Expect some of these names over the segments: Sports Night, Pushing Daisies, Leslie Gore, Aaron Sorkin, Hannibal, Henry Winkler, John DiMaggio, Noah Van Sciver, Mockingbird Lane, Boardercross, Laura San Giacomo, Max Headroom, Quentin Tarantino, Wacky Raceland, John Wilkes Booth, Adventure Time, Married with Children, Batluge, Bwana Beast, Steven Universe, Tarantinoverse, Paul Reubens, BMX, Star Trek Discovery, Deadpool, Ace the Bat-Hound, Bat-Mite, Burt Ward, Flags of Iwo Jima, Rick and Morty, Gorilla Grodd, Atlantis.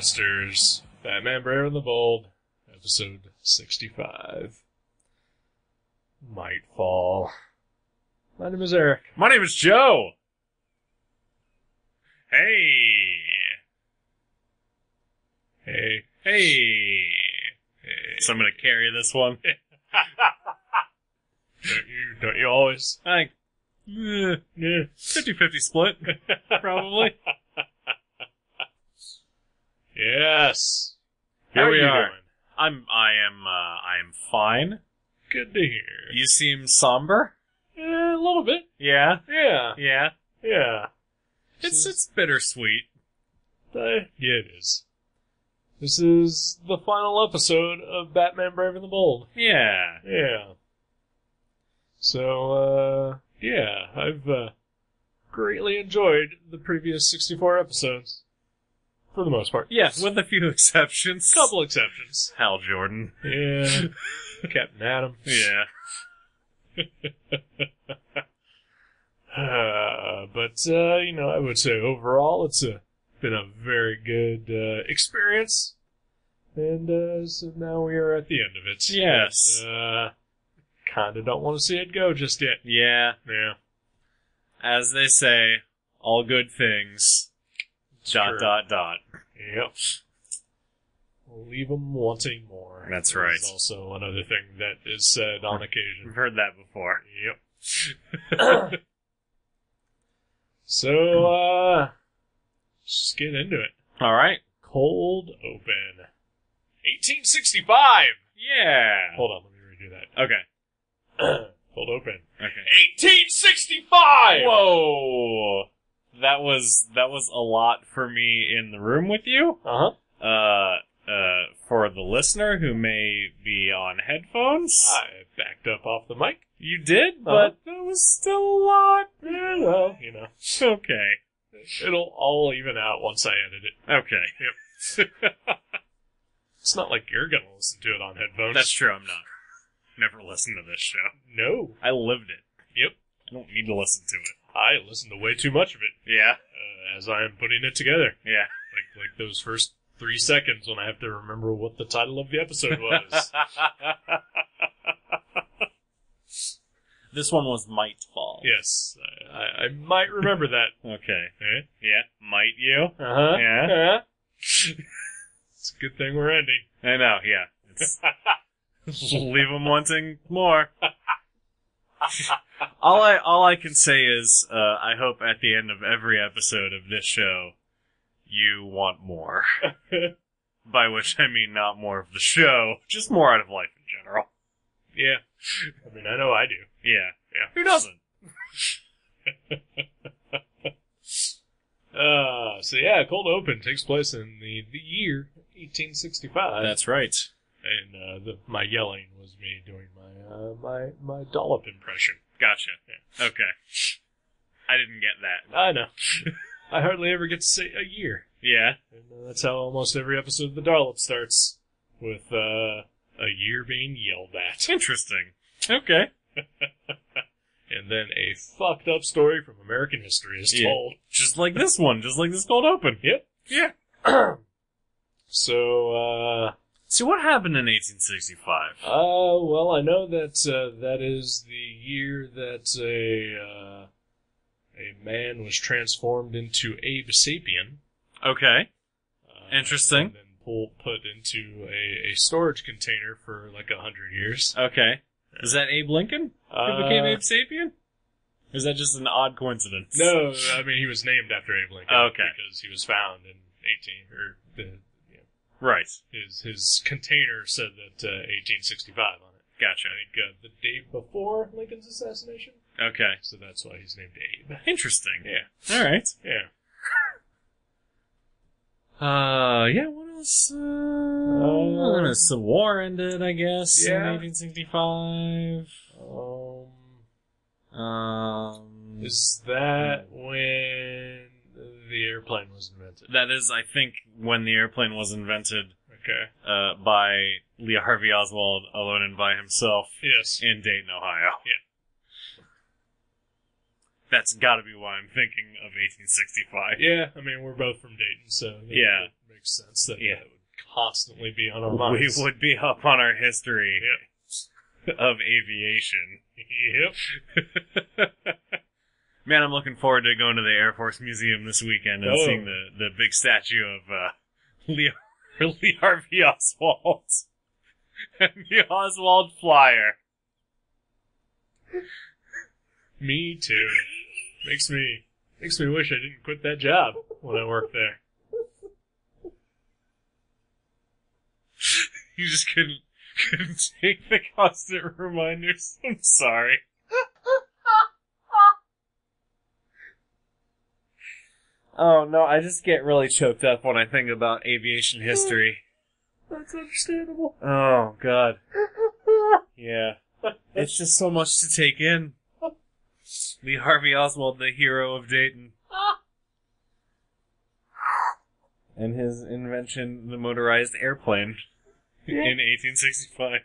Basterds, Batman: Brave and the Bold, episode 65. Mitefall. My name is Eric. My name is Joe! Hey. So I'm gonna carry this one. Don't you always? 50-50 split, probably. Yes. How are you? I am fine. Good to hear. You seem somber? A little bit. Yeah. It's bittersweet. Yeah, it is. This is the final episode of Batman: Brave and the Bold. Yeah. So, I've greatly enjoyed the previous 64 episodes. For the most part. Yes, with a few exceptions. Couple exceptions. Hal Jordan. Yeah. Captain Adam. Yeah. I would say overall it's been a very good experience. And so now we are at the end of it. Yes. And, kinda don't want to see it go just yet. Yeah. As they say, all good things... .. Yep. Leave them wanting more. That's right. That's also another thing that is said on occasion. We've heard that before. Yep. So, just get into it. All right. Cold open. 1865! Yeah! Hold on, let me redo that. Okay. Cold open. Okay. 1865! Whoa! That was a lot for me in the room with you. Uh-huh. For the listener who may be on headphones. I backed up off the mic. You did, but it was still a lot. Well. Okay. It'll all even out once I edit it. Okay. Yep. It's not like you're gonna listen to it on headphones. That's true, I'm not. Never listened to this show. No. I lived it. Yep. I don't need to listen to it. I listened to way too much of it. Yeah. As I am putting it together. Yeah. Like those first 3 seconds when I have to remember what the title of the episode was. This one was Mitefall. Yes. I might remember that. Okay. Yeah. Might you? Uh-huh. Yeah. It's a good thing we're ending. I know, yeah. Leave them wanting more. All I can say is, I hope at the end of every episode of this show, you want more. By which I mean not more of the show, just more out of life in general. Yeah. I mean, I know I do. Yeah. Who doesn't? Cold Open takes place in the year 1865. That's right. And my yelling was me doing my dollop impression. Gotcha. Yeah. Okay. I didn't get that. I know. I hardly ever get to say a year. Yeah. And that's how almost every episode of The Dollop starts, with a year being yelled at. Interesting. Okay. And then a fucked up story from American history is told. Just like this one. Just like this Cold Open. Yep. Yeah. So, So what happened in 1865? Well, I know that that is the year that a man was transformed into Abe Sapien. Okay. Interesting. And then put into a storage container for like 100 years. Okay. Is that Abe Lincoln who became Abe Sapien? Or is that just an odd coincidence? No, I mean he was named after Abe Lincoln. Okay. Because he was found in 18 or. Right. His container said that 1865 on it. Gotcha. I think the day before Lincoln's assassination. Okay. So that's why he's named Abe. Interesting. Yeah. All right. Yeah. What else? The war ended, I guess, in 1865. Is that when... the airplane was invented. That is, I think, when the airplane was invented. Okay. By Lee Harvey Oswald, alone and by himself. Yes. In Dayton, Ohio. Yeah. That's got to be why I'm thinking of 1865. Yeah, I mean, we're both from Dayton, so yeah, it makes sense that that would constantly be on our minds. We would be up on our history of aviation. Yep. Man, I'm looking forward to going to the Air Force Museum this weekend and seeing the big statue of Lee Harvey Oswald and the Oswald Flyer. Me too. Makes me wish I didn't quit that job when I worked there. You just couldn't take the constant reminders. I'm sorry. Oh no, I just get really choked up when I think about aviation history. That's understandable. Oh god. Yeah. It's just so much to take in. Lee Harvey Oswald, the hero of Dayton. And his invention, the motorized airplane, in 1865.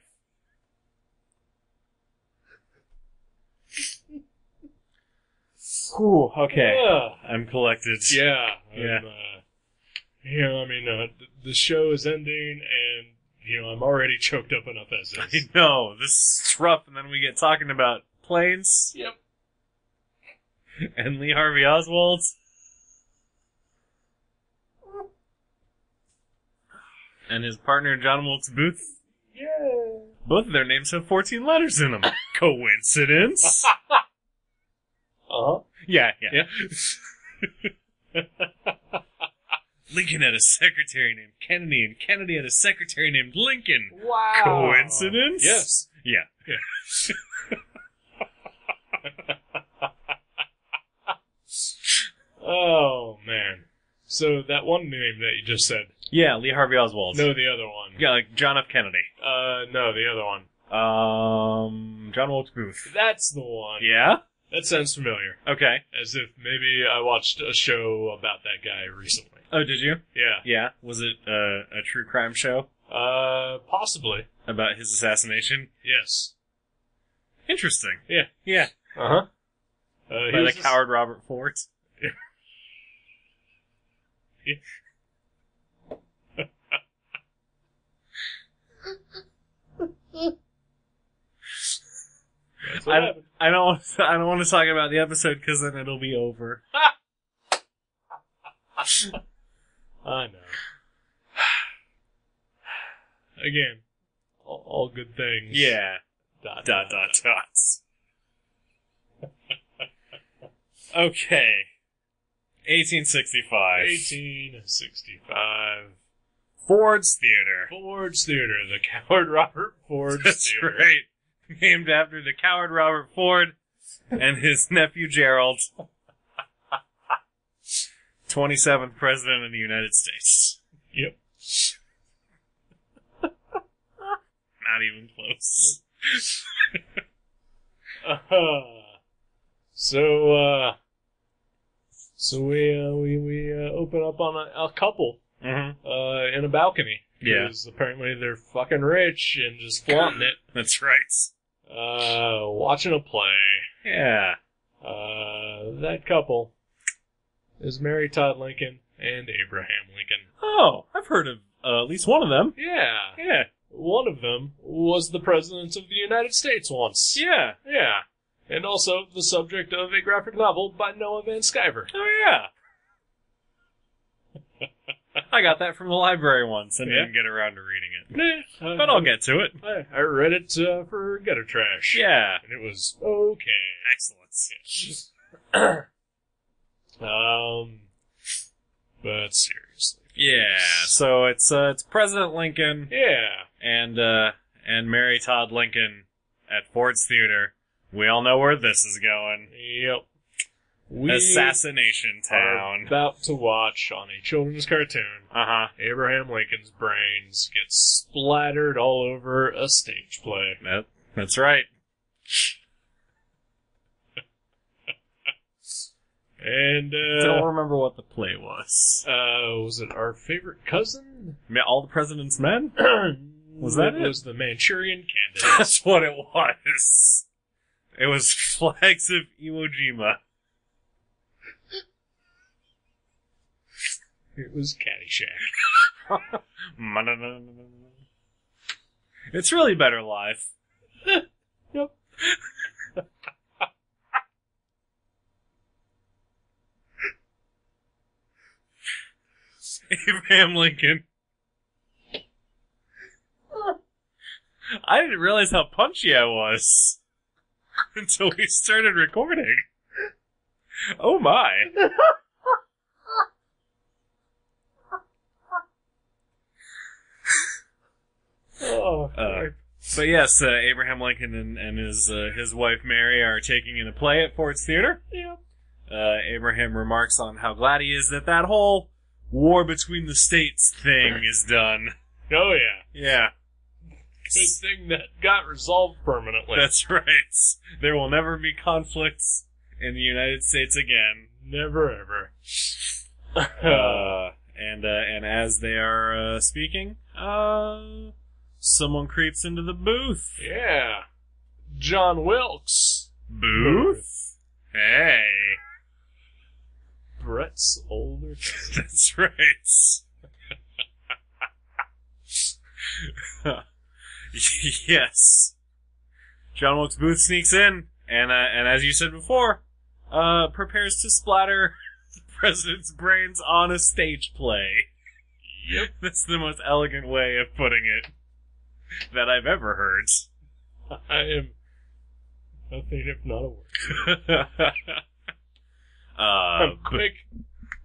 Whew, okay. I'm collected. Yeah. The show is ending, and, I'm already choked up enough as is. I know, this is rough, and then we get talking about planes. Yep. And Lee Harvey Oswald. And his partner, John Wilkes Booth. Yeah. Both of their names have 14 letters in them. Coincidence? Uh-huh. Yeah. Lincoln had a secretary named Kennedy, and Kennedy had a secretary named Lincoln. Wow. Coincidence? Yes. Yeah. Oh, man. So that one name that you just said. Yeah, Lee Harvey Oswald. No, the other one. Yeah, like John F. Kennedy. No, the other one. John Wilkes Booth. That's the one. Yeah? That sounds familiar. Okay. As if maybe I watched a show about that guy recently. Oh, did you? Yeah. Yeah? Was it a true crime show? Possibly. About his assassination? Yes. Interesting. Yeah. Uh-huh. By the coward Robert Ford. I don't want to talk about the episode because then it'll be over. I know. Again, all good things. Yeah. Dot, dot, dot. Okay. 1865. Ford's Theater. The Coward Robert Ford Theater. That's right. Named after the Coward Robert Ford and his nephew Gerald. 27th President of the United States. Yep. Not even close. So we open up on a couple in a balcony. Yeah. Because apparently they're fucking rich and just flaunting it. That's right. Watching a play. Yeah. That couple is Mary Todd Lincoln and Abraham Lincoln. Oh, I've heard of at least one of them. Yeah. One of them was the President of the United States once. Yeah. And also the subject of a graphic novel by Noah Van Sciver. Oh, yeah. I got that from the library once and didn't get around to reading it. But I'll get to it. I read it for Gutter Trash. Yeah. And it was okay. Excellent. Yeah. But seriously. Yeah, so it's President Lincoln. Yeah. And Mary Todd Lincoln at Ford's Theater. We all know where this is going. Yep. Assassination Town. We're about to watch on a children's cartoon. Abraham Lincoln's brains get splattered all over a stage play. That's right. And I don't remember what the play was. Was it Our Favorite Cousin? All the President's Men? Was that it? It was The Manchurian Candidate. That's what it was. It was Flags of Iwo Jima. It was Caddyshack. It's really better live. Yep. Abraham Lincoln. I didn't realize how punchy I was until we started recording. Oh my. Oh, but yes, Abraham Lincoln and his wife Mary are taking in a play at Ford's Theater. Yeah. Abraham remarks on how glad he is that that whole war between the states thing is done. Oh yeah. Yeah. Good thing that got resolved permanently. That's right. There will never be conflicts in the United States again. Never ever. And as they are speaking, someone creeps into the booth. Yeah. John Wilkes Booth? Hey. Brett's older cousin. That's right. Yes. John Wilkes Booth sneaks in, and as you said before, prepares to splatter the president's brains on a stage play. Yep. That's the most elegant way of putting it that I've ever heard. I am nothing if not a word. I'm quick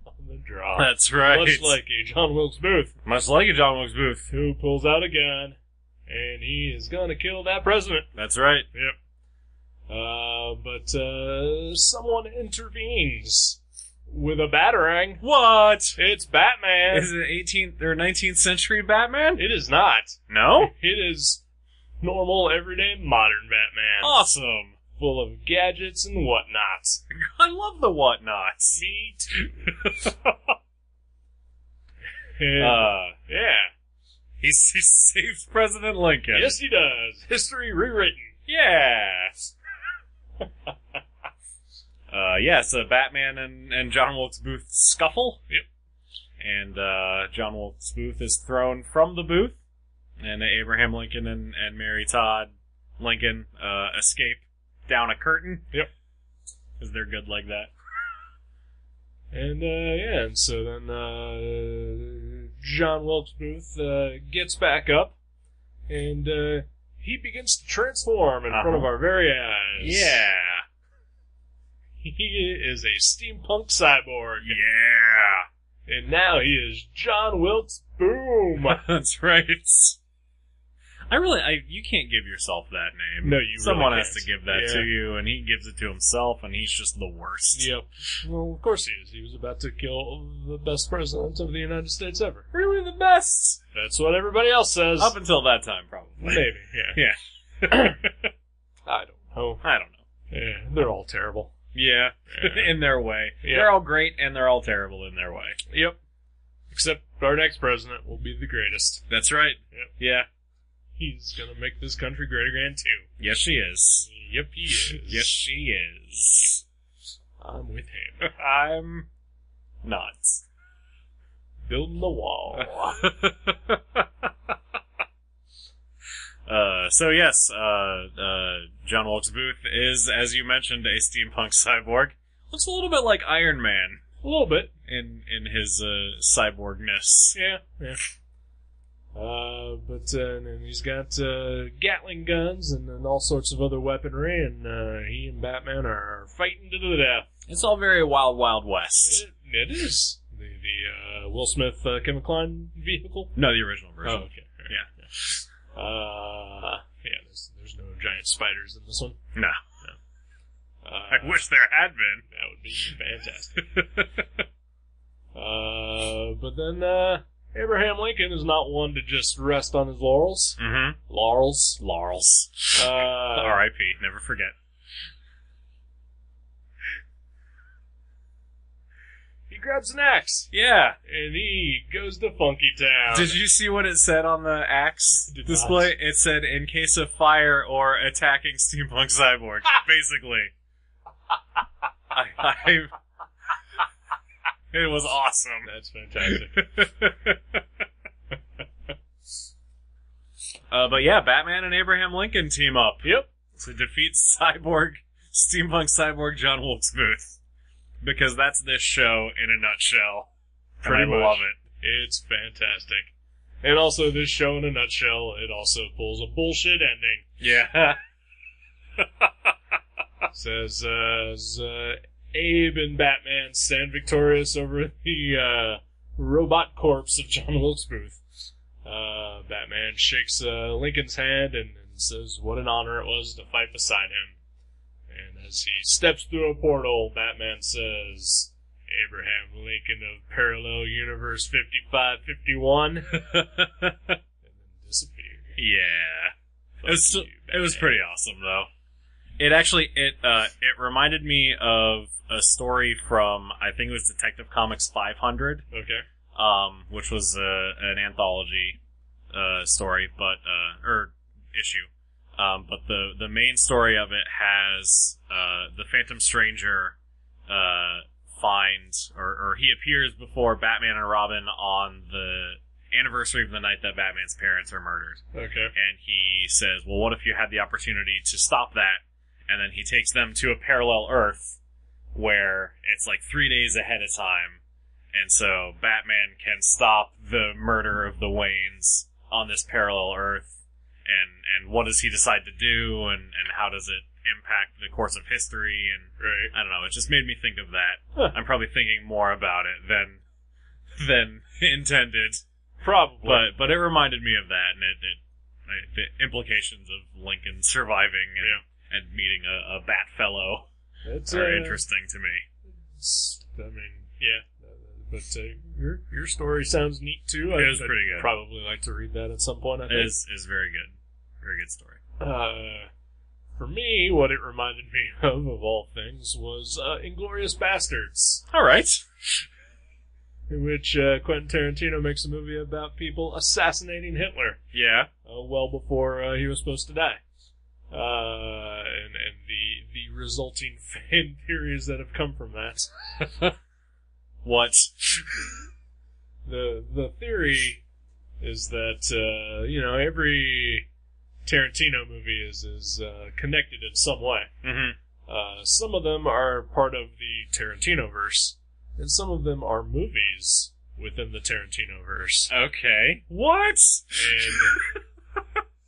on the draw. That's right. Much like a John Wilkes Booth. Who pulls out a gun. And he is gonna kill that president. That's right. Yep. But someone intervenes with a batarang. What? It's Batman. Is it 18th or 19th century Batman? It is not. No? It is normal, everyday, modern Batman. Awesome. Full of gadgets and whatnots. I love the whatnots. Me too. Yeah. He saves President Lincoln. Yes, he does. History rewritten. Yes. So Batman and John Wilkes Booth scuffle. Yep. And John Wilkes Booth is thrown from the booth, and Abraham Lincoln and Mary Todd Lincoln escape down a curtain. Yep. Because they're good like that. And so then. John Wilkes Booth gets back up, and he begins to transform in front of our very eyes. Yeah. He is a steampunk cyborg. Yeah. And now he is John Wilkes Boom. That's right. You can't give yourself that name. No, you Someone really has to give that to you, and he gives it to himself, and he's just the worst. Yep. Well, of course he is. He was about to kill the best president of the United States ever. Really the best? That's what everybody else says. Up until that time, probably. Maybe, yeah. Yeah. I don't know. Yeah, they're all terrible. Yeah. In their way. Yeah. They're all great, and they're all terrible in their way. Yep. Except our next president will be the greatest. That's right. Yep. Yeah. He's gonna make this country great again, too. Yes, she is. Yep, he is. Yes, she is. I'm with him. I'm not. Building the wall. John Wilkes Booth is, as you mentioned, a steampunk cyborg. Looks a little bit like Iron Man. A little bit. In his cyborgness. Yeah. And he's got Gatling guns and all sorts of other weaponry, and he and Batman are fighting to the death. It's all very Wild Wild West. It is. The Will Smith, Kevin Kline vehicle? No, the original version. Oh, okay. Right. Yeah. There's no giant spiders in this one. No. I wish there had been. That would be fantastic. Abraham Lincoln is not one to just rest on his laurels. Mm-hmm. Laurels. R.I.P. Never forget. He grabs an axe. Yeah. And he goes to Funky Town. Did you see what it said on the axe display? It said, in case of fire or attacking steampunk cyborg, basically. I It was awesome. That's fantastic. But yeah, Batman and Abraham Lincoln team up. Yep. To defeat steampunk cyborg John Wilkes Booth. Because that's this show in a nutshell. Pretty much. I love it. It's fantastic. And also, this show in a nutshell, it also pulls a bullshit ending. Yeah. Says, Abe and Batman stand victorious over the, robot corpse of John Wilkes Booth. Batman shakes, Lincoln's hand and says what an honor it was to fight beside him. And as he steps through a portal, Batman says, Abraham Lincoln of Parallel Universe 5551. And then disappeared. Yeah. It was pretty awesome, though. It actually, it reminded me of a story from, I think it was Detective Comics 500. Okay. Which was, an anthology, story, but, or issue. But the main story of it has, the Phantom Stranger, finds, or he appears before Batman and Robin on the anniversary of the night that Batman's parents are murdered. Okay. And he says, well, what if you had the opportunity to stop that? And then he takes them to a parallel Earth where it's like 3 days ahead of time. And so Batman can stop the murder of the Waynes on this parallel Earth. And what does he decide to do? And how does it impact the course of history? And right. I don't know. It just made me think of that. Huh. I'm probably thinking more about it than intended. Probably. But it reminded me of that, and the implications of Lincoln surviving and meeting a bat fellow are interesting to me. I mean, yeah. But your story sounds neat, too. It was pretty good. I'd probably like to read that at some point, I think. It is very good. Very good story. For me, what it reminded me of all things, was Inglourious Basterds. All right. In which Quentin Tarantino makes a movie about people assassinating Hitler. Yeah. Well before he was supposed to die. And the resulting fan theories that have come from that. What? The theory is that, every Tarantino movie is connected in some way. Mm-hmm. Some of them are part of the Tarantinoverse, and some of them are movies within the Tarantinoverse. Okay. What? And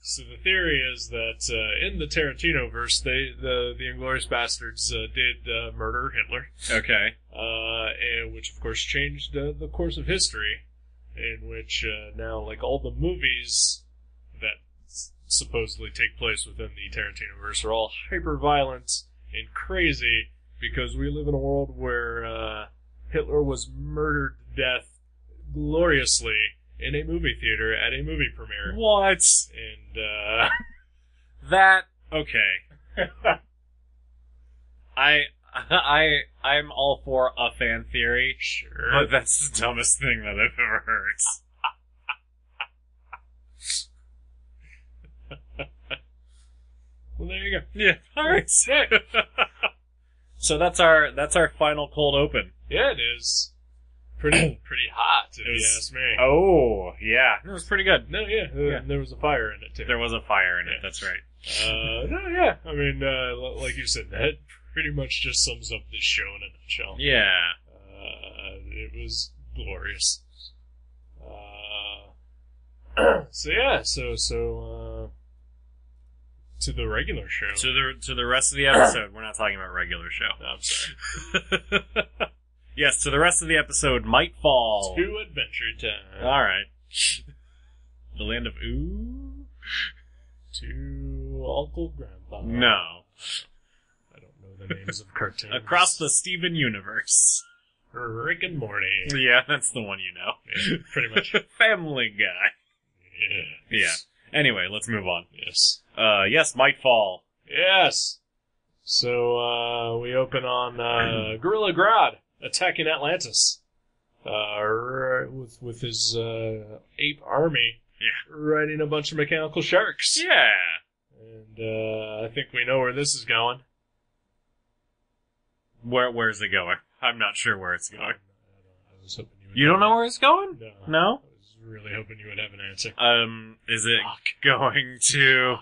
so the theory is that in the Tarantinoverse, the Inglourious Basterds did murder Hitler. Okay. And which of course changed the course of history, in which now like all the movies that supposedly take place within the Tarantinoverse are all hyper-violent and crazy because we live in a world where Hitler was murdered to death gloriously in a movie theater at a movie premiere. What? And, that, okay. I'm all for a fan theory. Sure. But that's the dumbest thing that I've ever heard. Well, there you go. Yeah. Alright, sick. So that's our final cold open. Yeah, it is. Pretty hot, if you ask me. Oh, yeah. It was pretty good. No, yeah. There was a fire in it, too. There was a fire in it, that's right. No, yeah. I mean, like you said, that pretty much just sums up this show in a nutshell. Yeah. It was glorious. To the regular show. To the rest of the episode. We're not talking about regular show. No, I'm sorry. Yes, to the rest of the episode, Mitefall. To Adventure Time. Alright. The land of Ooh. To Uncle Grandpa. No. I don't know the names of cartoons. Across the Steven Universe. Rick and Morty. Yeah, that's the one you know. Yeah, pretty much. Family Guy. Yeah. Yeah. Anyway, let's move on. Yes. Yes, Mitefall. Yes. So, we open on, Gorilla Grodd attacking Atlantis. With his, ape army. Yeah. Riding a bunch of mechanical sharks. Yeah. And, I think we know where this is going. Where's it going? I'm not sure where it's going. I was hoping you would. You don't know where it's going? No. No? I was really hoping you would have an answer. Is it going to...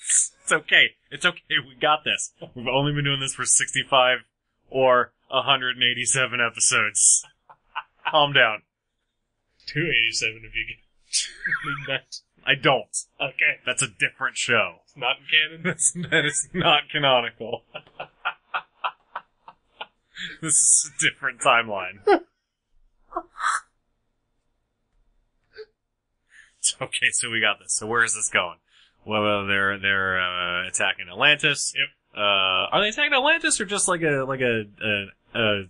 It's okay. It's okay. We got this. We've only been doing this for 65 or 187 episodes. Calm down. 287 if you get that. I don't. Okay. That's a different show. It's not in canon? That is not canonical. This is a different timeline. Okay, so we got this. So where is this going? Well, they're attacking Atlantis. Yep. Are they attacking Atlantis or just like a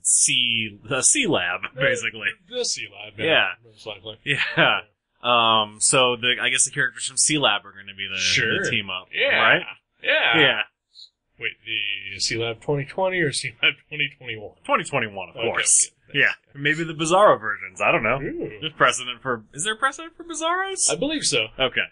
sea lab basically? The sea lab. Yeah. Most likely. Yeah. So I guess the characters from Sea Lab are going to be the team up. Yeah. Right? Yeah. Yeah. Wait, the Sea Lab 2020 or Sea Lab 2021? 2021, of course. Okay. Yeah. Maybe the Bizarro versions. I don't know. Ooh. There's precedent for... Is there precedent for Bizarros? I believe so. Okay.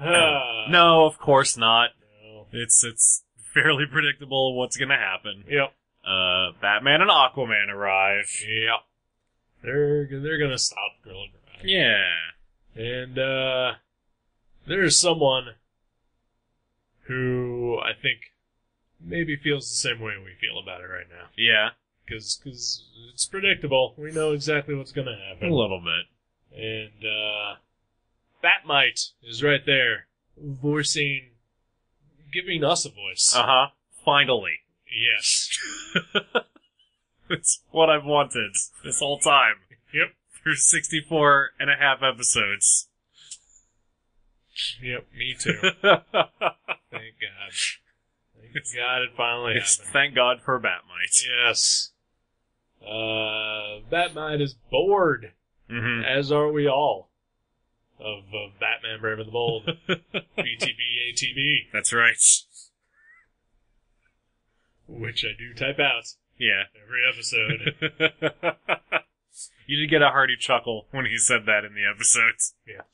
Yeah. No, of course not. No. It's fairly predictable what's going to happen. Yep. Batman and Aquaman arrive. Yep. They're going to stop Gorilla Grodd. Yeah. And there's someone who I think maybe feels the same way we feel about it right now. Yeah. Because it's predictable. We know exactly what's going to happen. A little bit. And, Bat-Mite is right there, giving us a voice. Uh-huh. Finally. Yes. It's what I've wanted this whole time. Yep. For 64 and a half episodes. Yep, me too. Thank God. Thank God it finally happened. Thank God for Bat-Mite. Yes. Bat-Mite is bored. Mm-hmm. As are we all. Of Batman: Brave and the Bold. BTB ATB. That's right. Which I do type out. Yeah. Every episode. You did get a hearty chuckle when he said that in the episodes. Yeah.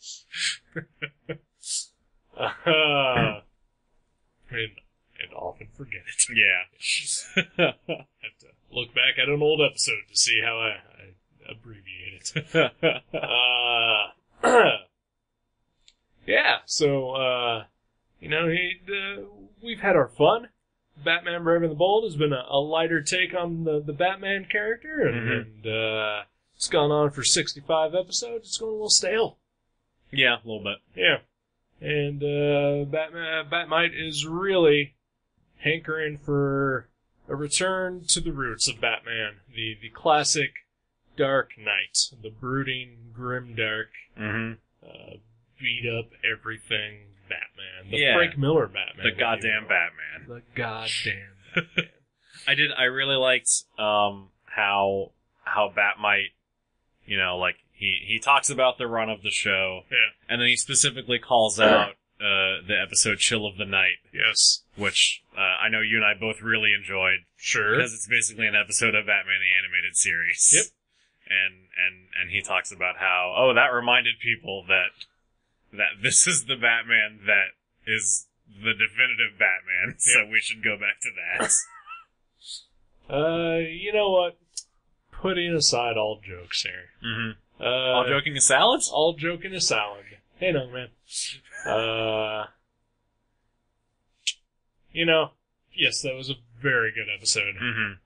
And often forget it. Yeah. Have to look back at an old episode to see how I abbreviate it. Yeah, so, we've had our fun. Batman: Brave and the Bold has been a lighter take on the Batman character, and it's gone on for 65 episodes. It's going a little stale. Yeah, a little bit. Yeah. And Bat-Mite is really hankering for a return to the roots of Batman, the classic Dark Knight, the brooding, grimdark, beat up everything Batman. Frank Miller Batman. The goddamn Batman. I really liked how Bat-Mite, like he talks about the run of the show. Yeah. And then he specifically calls out the episode Chill of the Night. Yes. Which I know you and I both really enjoyed. Sure. Because it's basically an episode of Batman the Animated Series. Yep. And he talks about how, that reminded people that this is the Batman that is the definitive Batman, so we should go back to that. You know what? Putting aside all jokes here. Mm-hmm. All joking is salad? All joking is salad. Hey, no, man. Yes, that was a very good episode. Mm-hmm.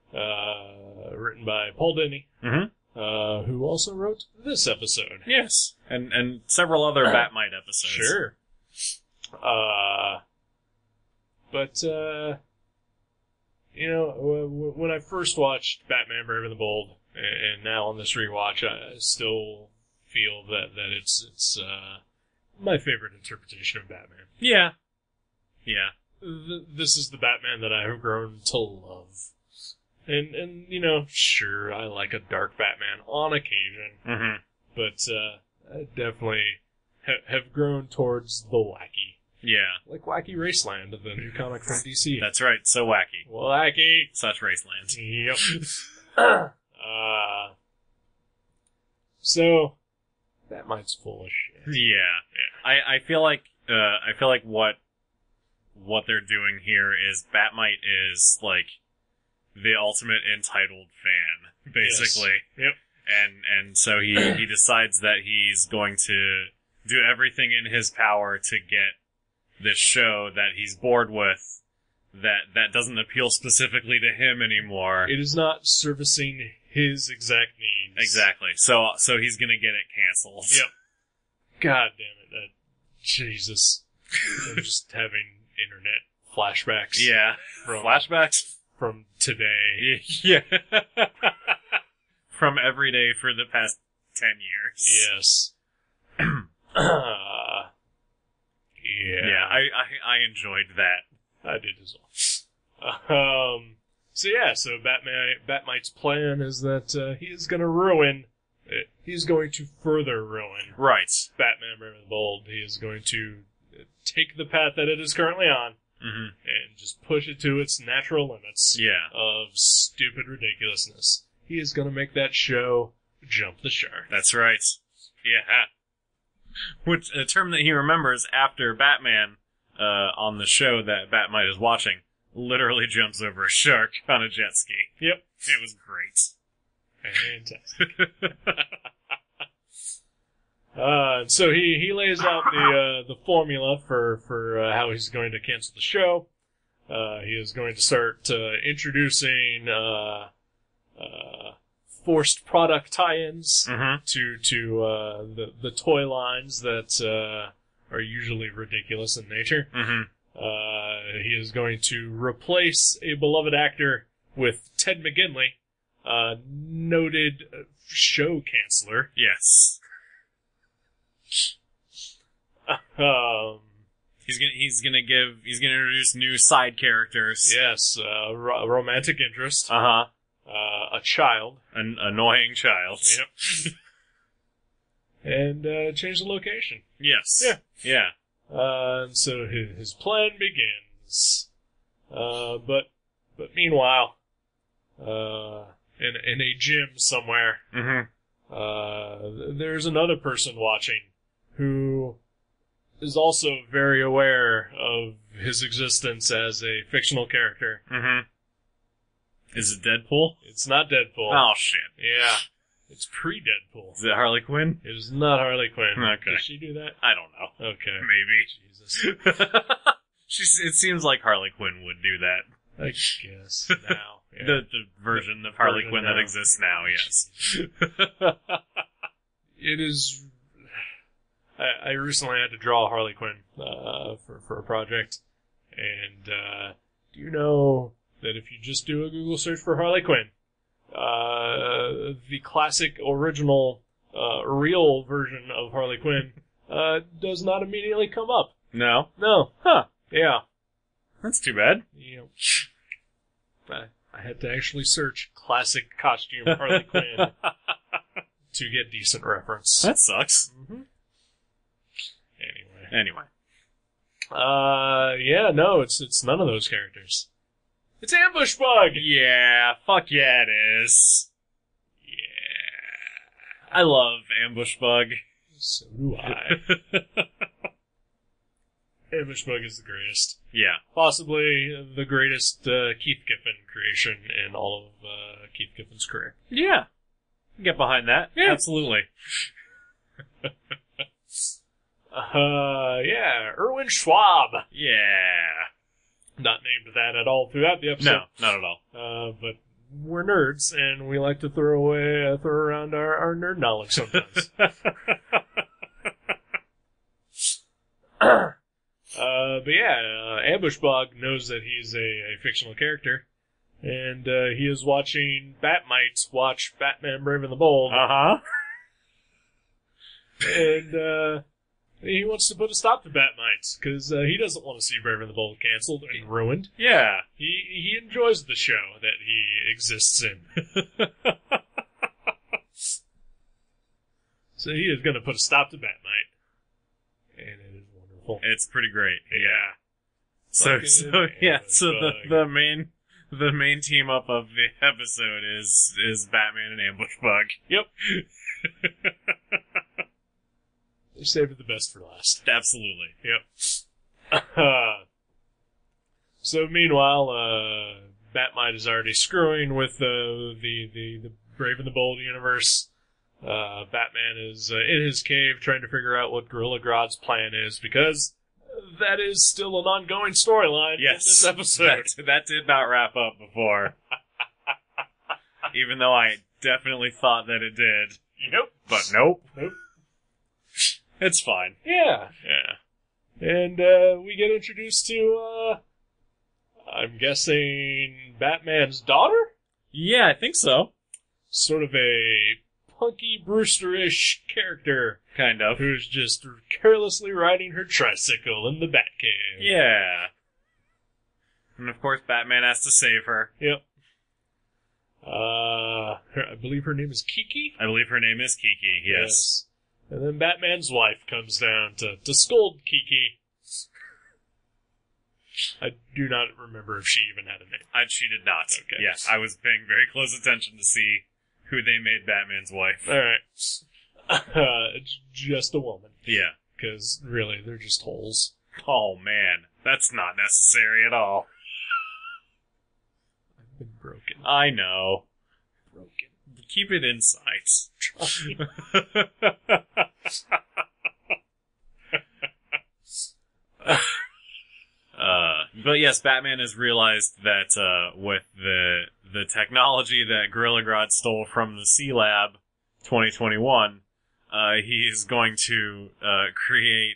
Written by Paul Dini. Mm-hmm. Who also wrote this episode. Yes. And several other Bat-Mite episodes. Sure. When I first watched Batman: Brave and the Bold, and now on this rewatch, I still feel that it's my favorite interpretation of Batman. Yeah. Yeah. This is the Batman that I have grown to love. And sure, I like a dark Batman on occasion, but I definitely have grown towards the wacky. Yeah. Like Wacky Raceland, the new comic from DC. That's right, so wacky. Wacky! Such Raceland. Yep. So, that might's full of shit. Yeah. I feel like what they're doing here is Bat-Mite is, like, the ultimate entitled fan, basically. Yes. Yep. And so he decides that he's going to do everything in his power to get this show that he's bored with, that doesn't appeal specifically to him anymore. It is not servicing his exact needs. Exactly. So he's gonna get it canceled. Yep. God damn it. Jesus. I'm just having internet flashbacks. Yeah. Flashbacks? From today. Yeah. From every day for the past 10 years. Yes. Yeah, I enjoyed that. I did as well. So Bat-Mite's plan is that he's going to further ruin. Right. Batman: Brave and the Bold. He is going to take the path that it is currently on, mm-hmm. and just push it to its natural limits. Yeah. Of stupid ridiculousness. He is going to make that show jump the shark. That's right. Yeah. Which, a term that he remembers after Batman, on the show that Bat-Mite is watching, literally jumps over a shark on a jet ski. Yep. It was great. Fantastic. So he lays out the formula for how he's going to cancel the show. He is going to start, introducing, forced product tie-ins, mm-hmm. to the toy lines that are usually ridiculous in nature. Mm-hmm. He is going to replace a beloved actor with Ted McGinley, noted show canceller. Yes. He's gonna introduce new side characters. Yes, romantic interest. Uh huh. A child. An annoying child. Yep. And, change the location. Yes. Yeah. So his plan begins. But meanwhile, in a gym somewhere, mm-hmm. There's another person watching who is also very aware of his existence as a fictional character. Mm-hmm. Is it Deadpool? It's not Deadpool. Oh, shit. Yeah. It's pre-Deadpool. Is it Harley Quinn? It is not Harley Quinn. Okay. Did she do that? I don't know. Okay. Maybe. Jesus. It seems like Harley Quinn would do that. I guess. Now. Yeah. The version of Harley Quinn now. That exists now, yes. It is... I recently had to draw Harley Quinn for a project. And, do you know... that if you just do a Google search for Harley Quinn, the classic original, real version of Harley Quinn, does not immediately come up. No? No. Huh. Yeah. That's too bad. Yeah. I had to actually search classic costume Harley Quinn to get decent reference. That sucks. Mm-hmm. Anyway. Yeah, no, it's none of those characters. It's Ambush Bug! Yeah, fuck yeah it is. Yeah. I love Ambush Bug. So do I. Ambush Bug is the greatest. Yeah. Possibly the greatest Keith Giffen creation in all of Keith Giffen's career. Yeah. Get behind that. Yeah. Absolutely. Yeah, Erwin Schwab. Yeah. Not named that at all throughout the episode. No, not at all. But we're nerds, and we like to throw around our nerd knowledge sometimes. But yeah, Ambush Bug knows that he's a fictional character, and he is watching Bat-Mite watch Batman: Brave and the Bold. Uh-huh. And, he wants to put a stop to Bat-Mite, because he doesn't want to see Brave and the Bold canceled and ruined. Yeah. He enjoys the show that he exists in. So he is going to put a stop to Bat-Mite. And it is wonderful. It's pretty great. Yeah. So the main team up of the episode is Batman and Ambush Bug. Yep. They saved the best for last. Absolutely. Yep. So meanwhile, Bat-Mite is already screwing with the Brave and the Bold universe. Batman is in his cave trying to figure out what Gorilla Grodd's plan is, because that is still an ongoing storyline in this episode. That did not wrap up before. Even though I definitely thought that it did. Nope. But nope. It's fine. Yeah. And we get introduced to, I'm guessing, Batman's daughter? Yeah, I think so. Sort of a Punky Brewster-ish character. Kind of. Who's just carelessly riding her tricycle in the Batcave. Yeah. And of course Batman has to save her. Yep. I believe her name is Kiki? I believe her name is Kiki, yes. And then Batman's wife comes down to scold Kiki. I do not remember if she even had a name. She did not. Okay. Yes, I was paying very close attention to see who they made Batman's wife. Alright. It's just a woman. Yeah. Because, really, they're just holes. Oh, man. That's not necessary at all. I've been broken. I know. Broken. Keep it inside. But yes, Batman has realized that with the technology that Gorilla Grodd stole from the Sea Lab 2021, he is going to create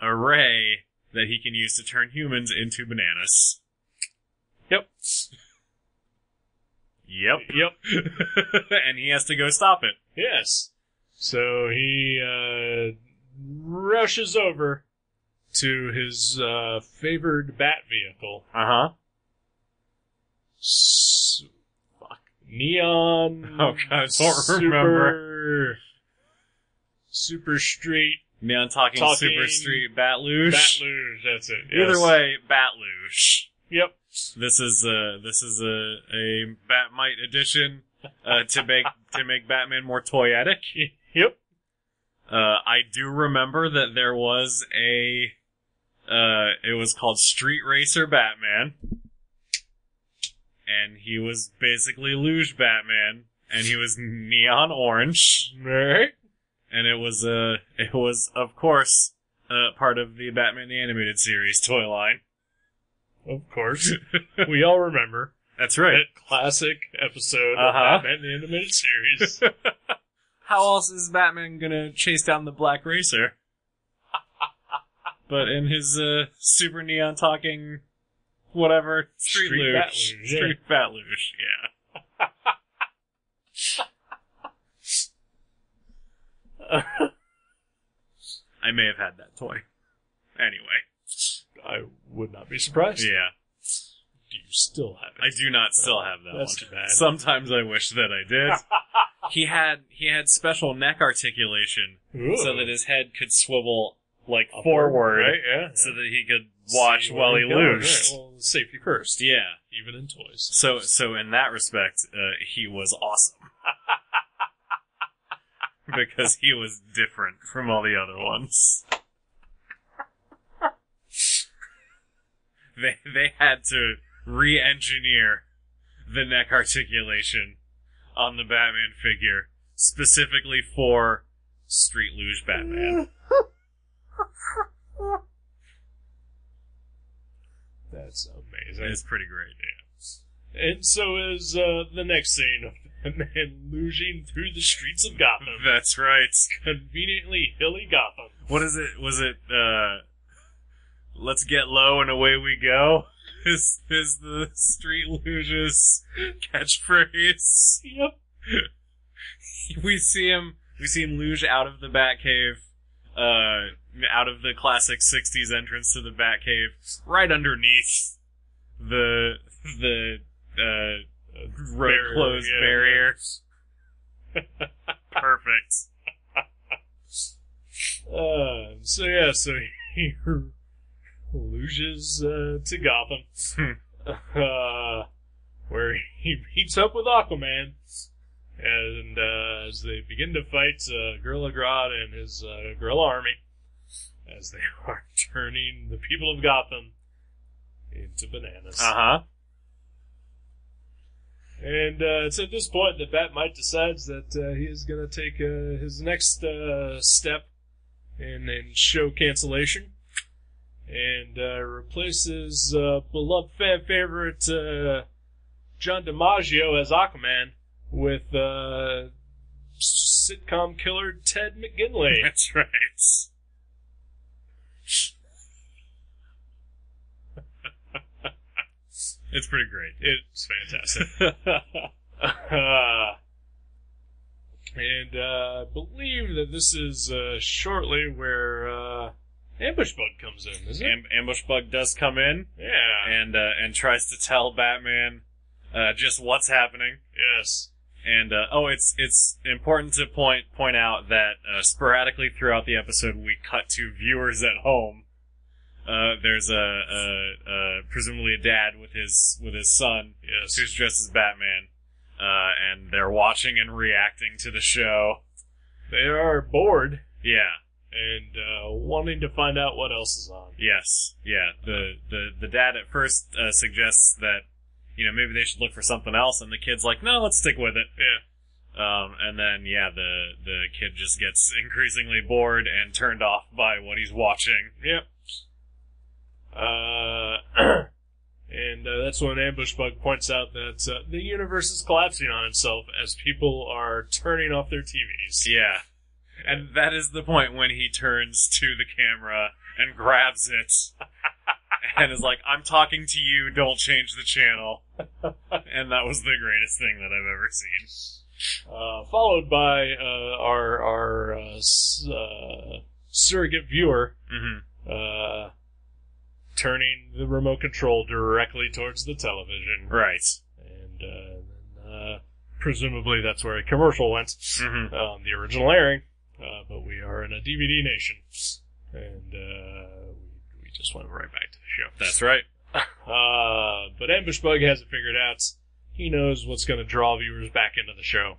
a ray that he can use to turn humans into bananas. Yep. And he has to go stop it. Yes. So he rushes over to his favored bat vehicle. Uh-huh. Neon. Oh, God, I don't remember. Super Street. Neon talking Super Street Batluge. Batluge, that's it. Yes. Either way, Batluge. Yep. This is a Bat-Mite edition to make Batman more toyetic. Yep. I do remember that there was a it was called Street Racer Batman, and he was basically Luge Batman, and he was neon orange. Right. And it was of course part of the Batman the Animated Series toy line. Of course. We all remember. That's right. That classic episode of Batman the Animated Series. How else is Batman gonna chase down the Black Racer? But in his super neon talking whatever Street Batluge, yeah. I may have had that toy. Anyway. I would not be surprised. Yeah. Do you still have it? I do not still have that. That's one. Too bad. Sometimes I wish that I did. He had special neck articulation. Ooh. So that his head could swivel like forward, right? Yeah. So that he could watch while he loosed. Right. Well, safety first. Yeah. Even in toys. So in that respect, he was awesome. Because he was different from all the other ones. They had to re-engineer the neck articulation on the Batman figure specifically for Street Luge Batman. That's amazing. It's pretty great. Yeah. And so is the next scene of Batman luging through the streets of Gotham. That's right. Conveniently hilly Gotham. What is it? Was it? Let's get low and away we go is the Street Luge's catchphrase. Yep. We see him luge out of the Batcave, out of the classic 60s entrance to the Batcave, right underneath the road closed barrier. Perfect. So he luges to Gotham, where he meets up with Aquaman, and as they begin to fight Gorilla Grodd and his Gorilla Army, as they are turning the people of Gotham into bananas. Uh-huh. And it's at this point that Bat-Mite decides that he is going to take his next step in show cancellation. And replaces beloved fan favorite John DiMaggio as Aquaman with sitcom killer Ted McGinley. That's right. It's pretty great. It's fantastic. And I believe that this is shortly where... Ambush Bug comes in, isn't it? Ambush Bug does come in. Yeah. And tries to tell Batman just what's happening. Yes. And it's important to point out that sporadically throughout the episode we cut to viewers at home. There's a presumably a dad with his son, yes, who's dressed as Batman. And they're watching and reacting to the show. They are bored. Yeah. And wanting to find out what else is on. Yes, yeah. The dad at first suggests that, you know, maybe they should look for something else, and the kid's like, no, let's stick with it. Yeah. And then, yeah, the kid just gets increasingly bored and turned off by what he's watching. Yep. And that's when Ambush Bug points out that the universe is collapsing on itself as people are turning off their TVs. Yeah. And that is the point when he turns to the camera and grabs it and is like, I'm talking to you, don't change the channel. And that was the greatest thing that I've ever seen. Followed by our surrogate viewer, mm-hmm, turning the remote control directly towards the television. Right. And then presumably that's where a commercial went, mm-hmm, on the original airing. But we are in a DVD nation, and we just went right back to the show. That's right. But Ambush Bug has it figured out. He knows what's going to draw viewers back into the show.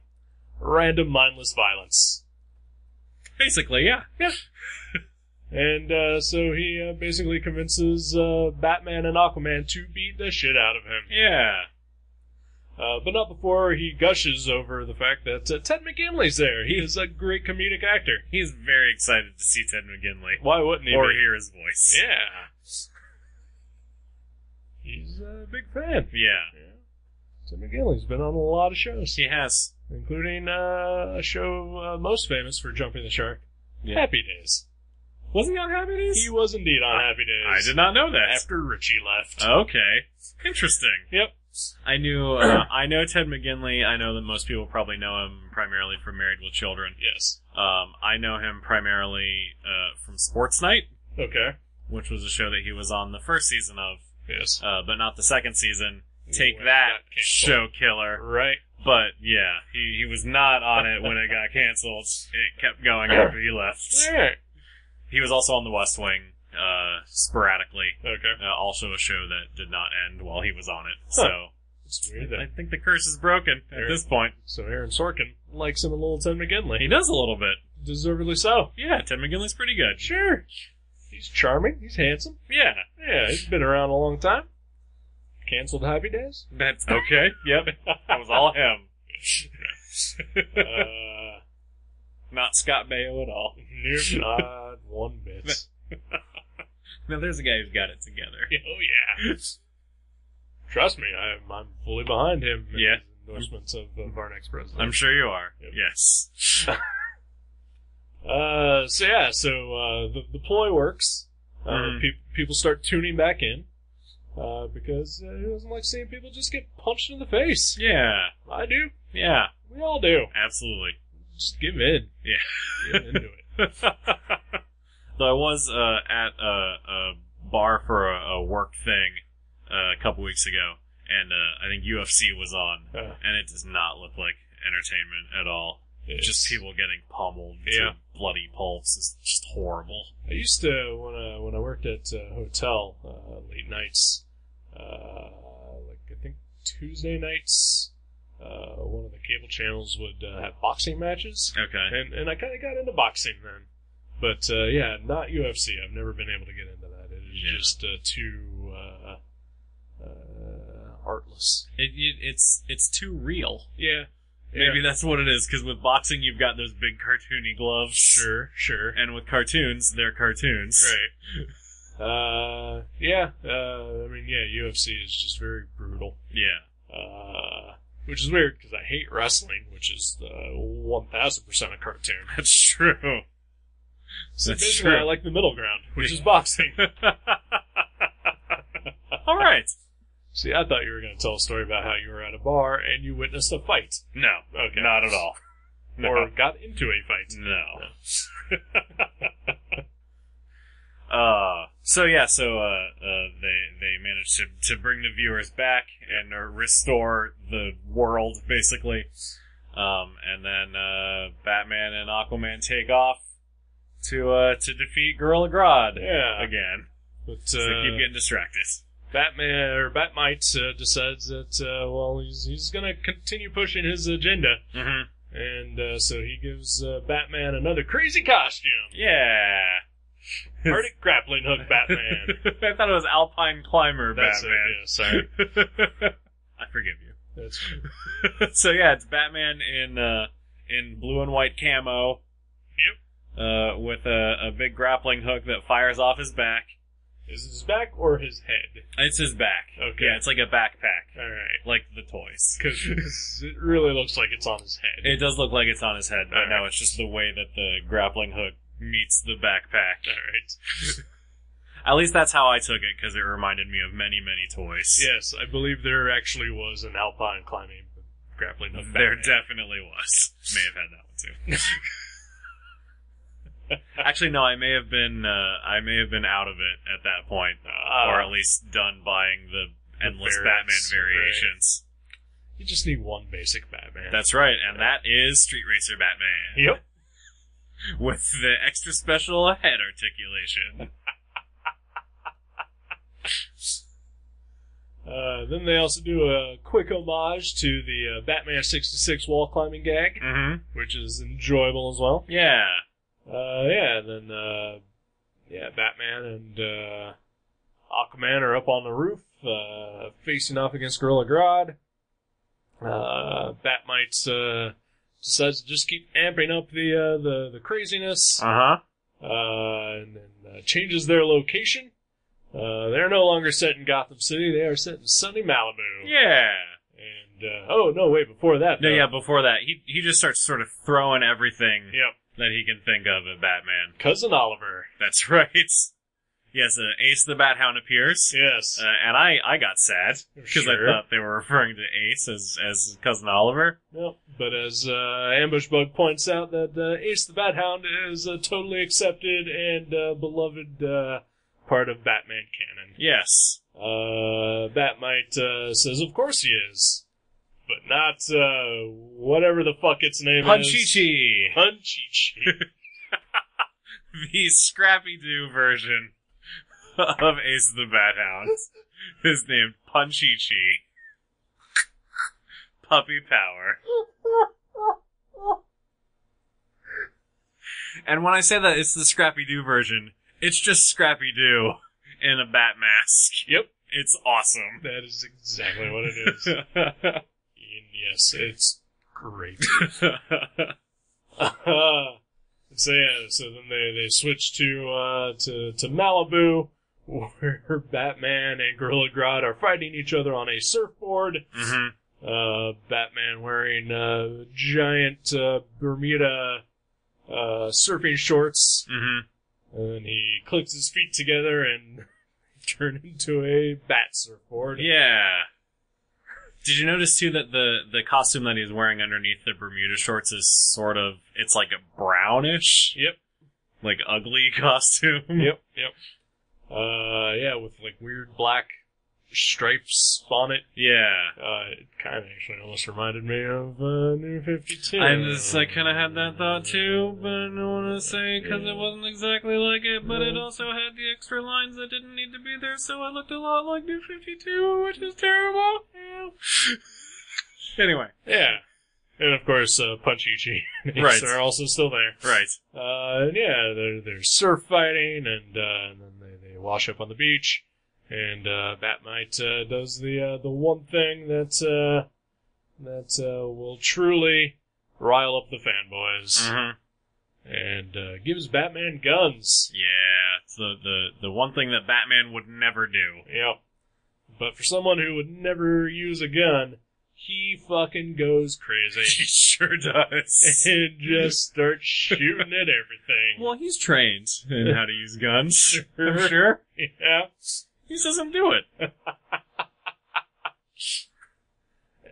Random mindless violence. Basically, yeah. Yeah. And so he basically convinces Batman and Aquaman to beat the shit out of him. Yeah. But not before he gushes over the fact that Ted McGinley's there. He is a great comedic actor. He's very excited to see Ted McGinley. Why wouldn't he? Or hear his voice. Yeah. He's a big fan. Yeah. Ted McGinley's been on a lot of shows. He has. Including a show most famous for jumping the shark, yeah, Happy Days. Was he on Happy Days? He was indeed on Happy Days. I did not know that. After Richie left. Okay. Interesting. Yep. I know Ted McGinley. I know that most people probably know him primarily from Married with Children. Yes. I know him primarily from Sports Night. Okay. Which was a show that he was on the first season of. Yes. But not the second season. Take that, show killer. Right. But, yeah, he was not on it when it got canceled. It kept going after he left. Yeah. He was also on The West Wing. Sporadically. Okay. Also a show that did not end while he was on it. Huh. So it's weird. I think the curse is broken at this point. So Aaron Sorkin likes him a little Ted McGinley. He does a little bit. Deservedly so. Yeah, Ted McGinley's pretty good. Sure. He's charming. He's handsome. Yeah. Yeah, he's been around a long time. Canceled Happy Days. That's okay. Yep. That was all him. Not Scott Baio at all. Not one bit. Now, there's a guy who's got it together. Oh, yeah. Trust me, I'm fully behind him in his endorsements of our next president. I'm sure you are. Yep. Yes. The ploy works. People start tuning back in because he doesn't like seeing people just get punched in the face. Yeah. I do. Yeah. We all do. Absolutely. Just give in. Yeah. Give into it. Though I was at a bar for a work thing a couple weeks ago, and I think UFC was on, and it does not look like entertainment at all. It's just people getting pummeled to bloody pulps is just horrible. I used to, when I worked at a hotel late nights, I think Tuesday nights, one of the cable channels would have boxing matches. Okay. And I kind of got into boxing then. But, not UFC. I've never been able to get into that. It is just too artless. It's too real. Yeah. Maybe that's what it is, because with boxing, you've got those big cartoony gloves. Sure, sure. And with cartoons, they're cartoons. Right. I mean, UFC is just very brutal. Yeah. Which is weird, because I hate wrestling, which is 1,000% a cartoon. That's true. So that's basically, true. I like the middle ground, which is boxing. All right. See, I thought you were going to tell a story about how you were at a bar and you witnessed a fight. No. Okay. Not at all. No. Or got into a fight. No. They managed to bring the viewers back and restore the world, basically. And then Batman and Aquaman take off to defeat Gorilla Grodd again. But, so they keep getting distracted. Batman, or Bat-Mite, decides that, he's gonna continue pushing his agenda. Mm-hmm. And, so he gives, Batman another crazy costume. Yeah. Arctic grappling hook Batman. I thought it was Alpine Climber Batman. Sorry. I forgive you. That's true. So yeah, it's Batman in blue and white camo. Yep. With a big grappling hook that fires off his back. Is it his back or his head? It's his back. Okay. Yeah, it's like a backpack. All right. Like the toys. Because it really looks like it's on his head. It does look like it's on his head, but no, it's just the way that the grappling hook meets the backpack. All right. At least that's how I took it, because it reminded me of many, many toys. Yes, I believe there actually was an Alpine climbing grappling hook. There definitely was. Yeah. May have had that one, too. Actually, no. I may have been out of it at that point, or at least done buying the endless Batman variations. Right. You just need one basic Batman. That's right, and that is Street Racer Batman. Yep. With the extra special head articulation. Then they also do a quick homage to the Batman 66 wall climbing gag, mm-hmm. which is enjoyable as well. Yeah. And then Batman and Aquaman are up on the roof, facing off against Gorilla Grodd. Bat-Mite decides to just keep amping up the craziness. Uh-huh. And then changes their location. They're no longer set in Gotham City, they are set in sunny Malibu. Yeah. And before that, he just starts sort of throwing everything. Yep. That he can think of at Batman. Cousin Oliver. That's right. Yes, Ace the Bat-Hound appears. Yes. And I got sad. Because I thought they were referring to Ace as Cousin Oliver. Yep. But as Ambush Bug points out, that Ace the Bat-Hound is a totally accepted and beloved part of Batman canon. Yes. Bat-Mite says, of course he is. But not, whatever the fuck its name is. Punch-Chi. The Scrappy Doo version of Ace the Bat-Hound is named Punch-Chi. Puppy power. And when I say that it's the Scrappy Doo version, it's just Scrappy Doo in a bat mask. Yep. It's awesome. That is exactly what it is. Yes, it's great. So then they switch to Malibu, where Batman and Gorilla Grodd are fighting each other on a surfboard. Mm-hmm. Batman wearing giant Bermuda surfing shorts. Mm-hmm. And he clicks his feet together and turn into a bat surfboard. Yeah. Did you notice, too, that the costume that he's wearing underneath the Bermuda shorts is sort of... It's like a brownish... Yep. Like, ugly costume. Yep. With, like, weird black stripes on it. Yeah. It kind of actually almost reminded me of New 52. I kind of had that thought, too, but I don't want to say because it wasn't exactly like it, but it also had the extra lines that didn't need to be there, so it looked a lot like New 52, which is terrible. Anyway. Yeah. And of course, Punch-Chi and Ace are also still there. Right. They're surf fighting, and then they wash up on the beach. And Bat-Mite does the one thing that will truly rile up the fanboys. Mm-hmm. And gives Batman guns. Yeah, it's the one thing that Batman would never do. Yep. But for someone who would never use a gun, he fucking goes crazy. He sure does. And just starts shooting at everything. Well, he's trained in how to use guns. Sure. I'm sure. Yeah. He says I'm doing it.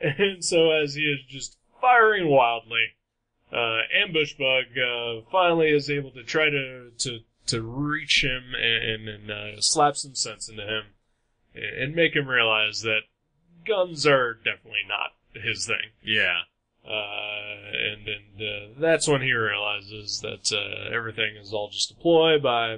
And so as he is just firing wildly, Ambush Bug finally is able to try to reach him and slap some sense into him and make him realize that guns are definitely not his thing. Yeah. And that's when he realizes that everything is all just a ploy by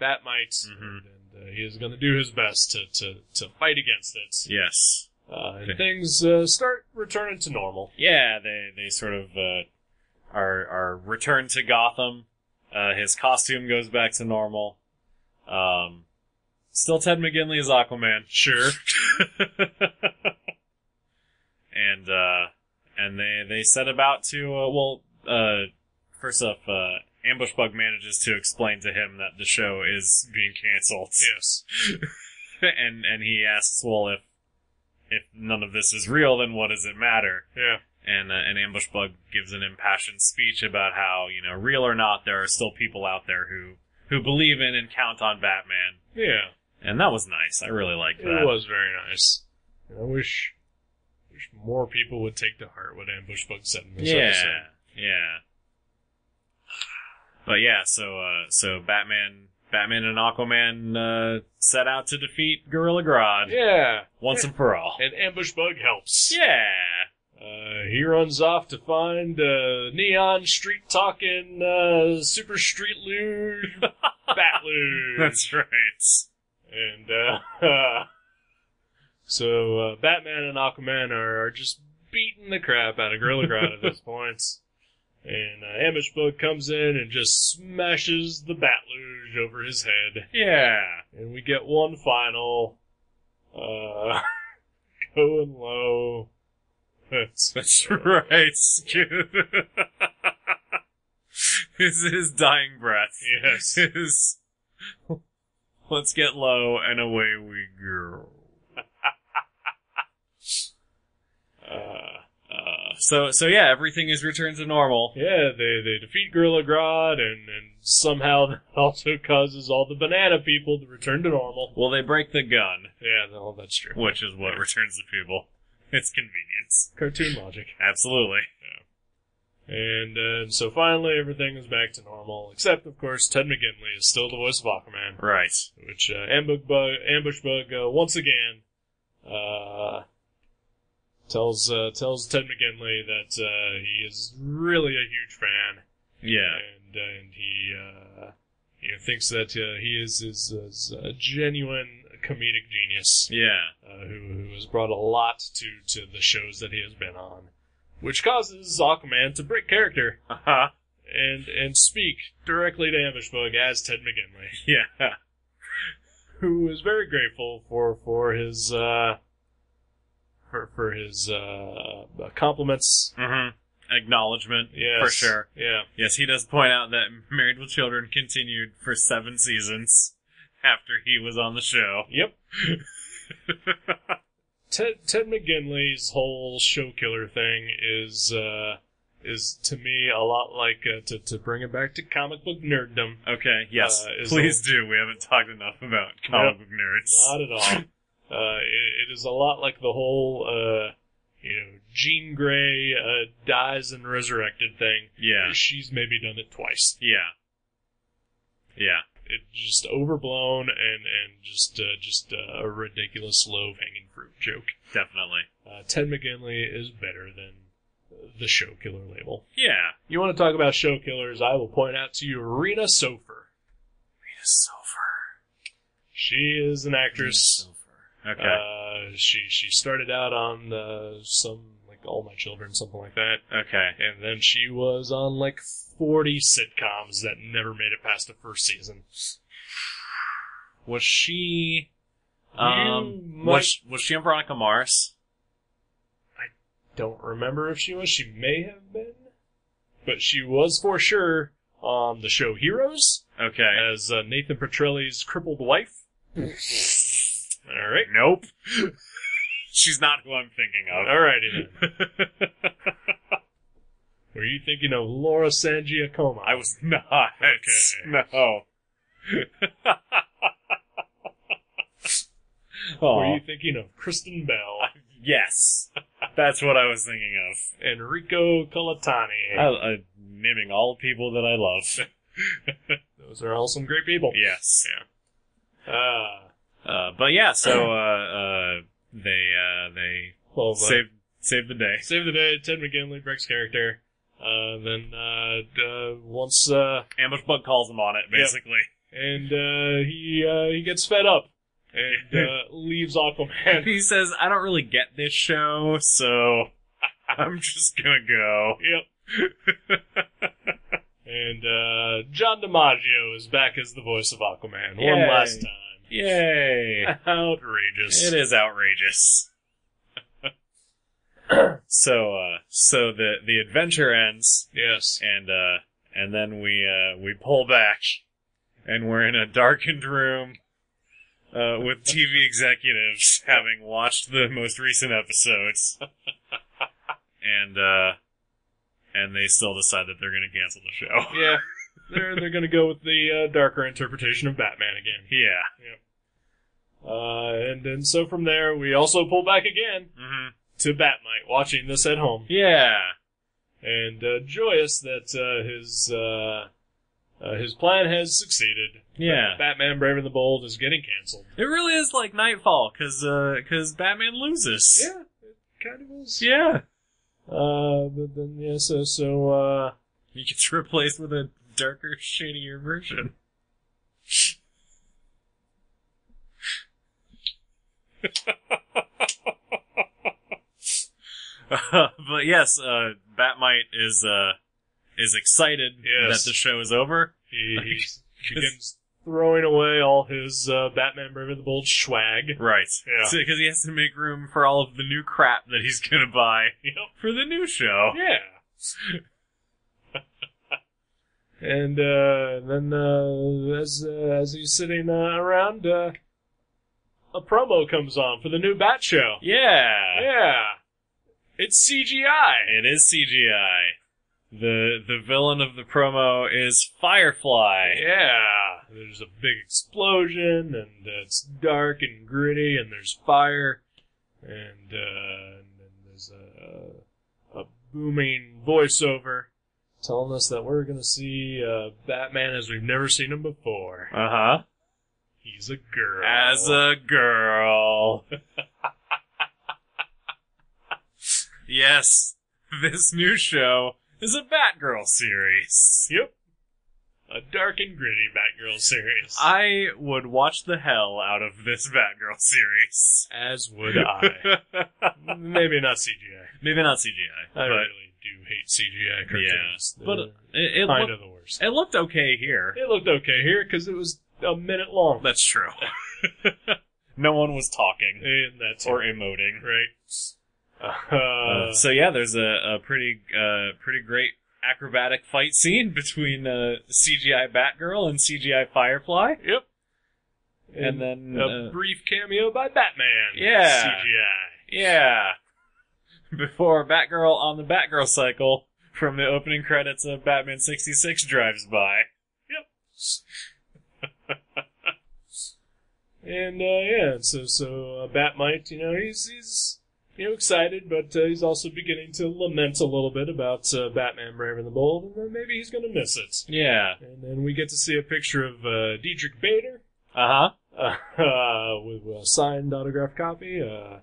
Bat-Mite, mm-hmm. and he is going to do his best to fight against it. Yes. And things start returning to normal. Yeah, they sort of are returned to Gotham. His costume goes back to normal. Still Ted McGinley as Aquaman, sure. And they set about to first off, Ambush Bug manages to explain to him that the show is being canceled. Yes. And he asks, well, if none of this is real, then what does it matter? Yeah. And Ambush Bug gives an impassioned speech about how, real or not, there are still people out there who believe in and count on Batman. Yeah. And that was nice. I really liked that. It was very nice. I wish more people would take to heart what Ambush Bug said in this episode. Yeah. But yeah, so Batman and Aquaman set out to defeat Gorilla Grodd. Yeah. Once and for all. And Ambush Bug helps. Yeah. He runs off to find neon street talking super street luge bat luge. That's right. And so Batman and Aquaman are just beating the crap out of Gorilla Grodd at this point. And Ambush Bug comes in and just smashes the Bat-Luge over his head. Yeah. And we get one final, going low. That's right. His dying breath. Yes. Let's get low and away we go. So yeah, everything is returned to normal. Yeah, they defeat Gorilla Grodd, and somehow that also causes all the banana people to return to normal. Well, they break the gun. Yeah, well, that's true. Which is what returns the people. It's convenience. Cartoon logic. Absolutely. Yeah. And so finally everything is back to normal, except, of course, Ted McGinley is still the voice of Aquaman. Right. Which Ambush Bug once again... tells Ted McGinley that he is really a huge fan. Yeah. And he thinks that he is a genuine comedic genius. Yeah. Who has brought a lot to the shows that he has been on, which causes Aquaman to break character. Uh-huh. And speak directly to Ambush Bug as Ted McGinley. Yeah. Who is very grateful for his compliments. Mm-hmm. Acknowledgement. Yes. For sure. Yeah. Yes, he does point out that Married with Children continued for 7 seasons after he was on the show. Yep. Ted McGinley's whole show killer thing is to me a lot like, to bring it back to comic book nerddom. Okay, yes. Please do. We haven't talked enough about comic book nerds. Not at all. It is a lot like the whole, Jean Grey dies and resurrected thing. Yeah. She's maybe done it twice. Yeah. Yeah. It's just overblown and just a ridiculous low-hanging fruit joke. Definitely. Ted McGinley is better than the show killer label. Yeah. You want to talk about show killers, I will point out to you Rena Sofer. Rena Sofer. She is an actress. Okay. She started out on some, like, All My Children, something like that. Okay. And then she was on, like, 40 sitcoms that never made it past the first season. Was she... was she on Veronica Mars? I don't remember if she was. She may have been. But she was for sure on the show Heroes. Okay. As Nathan Petrelli's crippled wife. All right. Nope. She's not who I'm thinking of. All righty then. Were you thinking of Laura San Giacomo? I was not. Okay. No. Were you thinking of Kristen Bell? Yes. That's what I was thinking of. Enrico Colatani. I'm naming all people that I love. Those are all some great people. Yes. Yeah. But yeah, so they saved the day. Saved the day. Ted McGinley Breck's character. Then once Ambush Bug calls him on it, basically. Yep. And he gets fed up. And leaves Aquaman. He says, I don't really get this show, so I'm just gonna go. Yep. And John DiMaggio is back as the voice of Aquaman. Yay. One last time. Yay. Outrageous. It is outrageous. So the adventure ends. Yes. And then we pull back and we're in a darkened room. With TV executives having watched the most recent episodes. And they still decide that they're gonna cancel the show. Yeah. They're gonna go with the, darker interpretation of Batman again. Yeah. Yep. And so from there, we also pull back again. Mm-hmm. To Bat-Mite, watching this at home. Yeah. And, joyous that, his plan has succeeded. Yeah. Batman Brave and the Bold is getting canceled. It really is like Nightfall, cause Batman loses. Yeah, it kind of is. Yeah. But then, yeah, so he gets replaced with a darker, shadier version. But yes, Bat-Mite is excited that the show is over. He begins throwing away all his Batman Brave and the Bold swag. Right. Yeah. So, because he has to make room for all of the new crap that he's going to buy for the new show. Yeah. And then as he's sitting around, a promo comes on for the new Bat show. Yeah. Yeah. It's CGI. It is CGI. The villain of the promo is Firefly. Yeah. There's a big explosion, and it's dark and gritty, and there's fire, and then there's a booming voiceover telling us that we're gonna see Batman as we've never seen him before. Uh-huh. He's a girl. As a girl. Yes. This new show is a Batgirl series. Yep. A dark and gritty Batgirl series. I would watch the hell out of this Batgirl series. As would I. Maybe not CGI. I really do hate CGI cartoons. Yeah, but it kind of the worst. It looked okay here. It looked okay here because it was a minute long. That's true. No one was talking. Or emoting. Right. So yeah, there's a pretty great acrobatic fight scene between CGI Batgirl and CGI Firefly. Yep. And then a brief cameo by Batman. Yeah. CGI. Yeah. Before Batgirl on the Batgirl cycle from the opening credits of Batman 66 drives by. Yep. And so Bat-Mite, he's excited, but he's also beginning to lament a little bit about Batman Brave and the Bold, and maybe he's gonna miss it. Yeah. And then we get to see a picture of Diedrich Bader. Uh-huh. With a signed autographed copy. A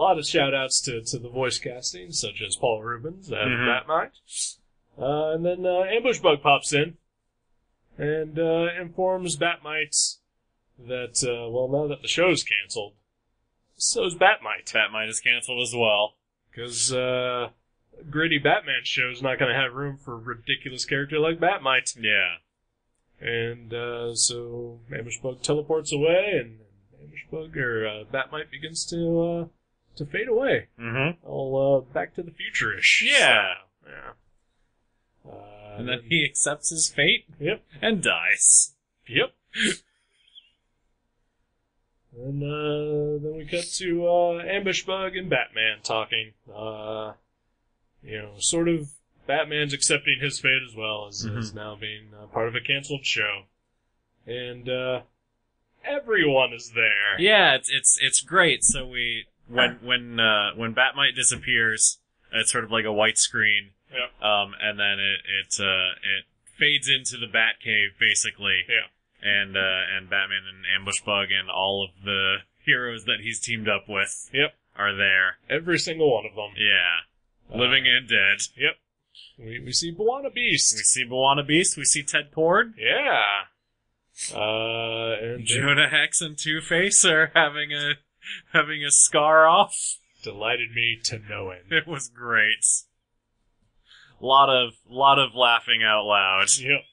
lot of shout-outs to the voice casting, such as Paul Reubens as Bat-Mite. And then Ambush Bug pops in and informs Bat-Mite that, now that the show's canceled, so is Bat-Mite. Bat-Mite is canceled as well. Because, gritty Batman show's not gonna have room for a ridiculous character like Bat-Mite. Yeah. And so Ambush Bug teleports away, and Ambush Bug or Bat-Mite begins to fade away. Mm-hmm. All Back to the Future-ish. Yeah. So, yeah. And then he accepts his fate. Yep. And dies. Yep. And then we cut to Ambush Bug and Batman talking. Sort of Batman's accepting his fate as well as, mm-hmm. as now being part of a canceled show. And everyone is there. Yeah, it's great. So when Bat-Mite disappears, it's sort of like a white screen. Yep. And then it fades into the Batcave basically. Yeah. And Batman and Ambush Bug and all of the heroes that he's teamed up with yep. are there. Every single one of them. Yeah. Living and dead. Yep. We see Bwana Beast. We see Ted Kord. Yeah. And Jonah Hex and Two-Face are having a scar off. Delighted me to know it. It was great. Lot of laughing out loud. Yep.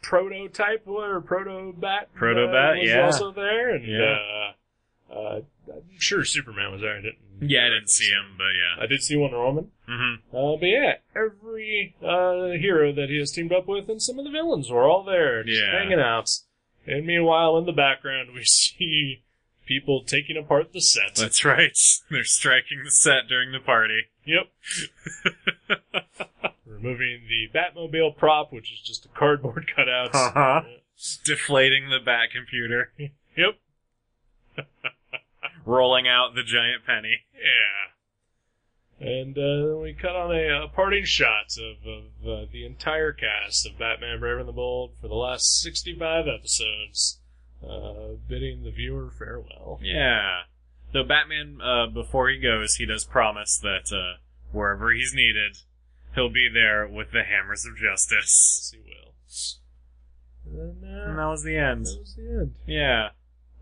Proto-Bat was also there, and I'm sure Superman was there. I didn't see him, but yeah. I did see Wonder Woman. Mm-hmm. But yeah, every hero that he has teamed up with and some of the villains were all there, just hanging out. And meanwhile, in the background, we see people taking apart the set. That's right. They're striking the set during the party. Yep. Removing the Batmobile prop, which is just a cardboard cutout. Uh-huh. Deflating the Batcomputer. Yep. Rolling out the giant penny. Yeah. And then we cut on a parting shot of the entire cast of Batman: Brave and the Bold for the last 65 episodes, bidding the viewer farewell. Yeah. Though Batman, before he goes, he does promise that wherever he's needed, he'll be there with the hammers of justice. Yes, he will. And that was the end. Yeah.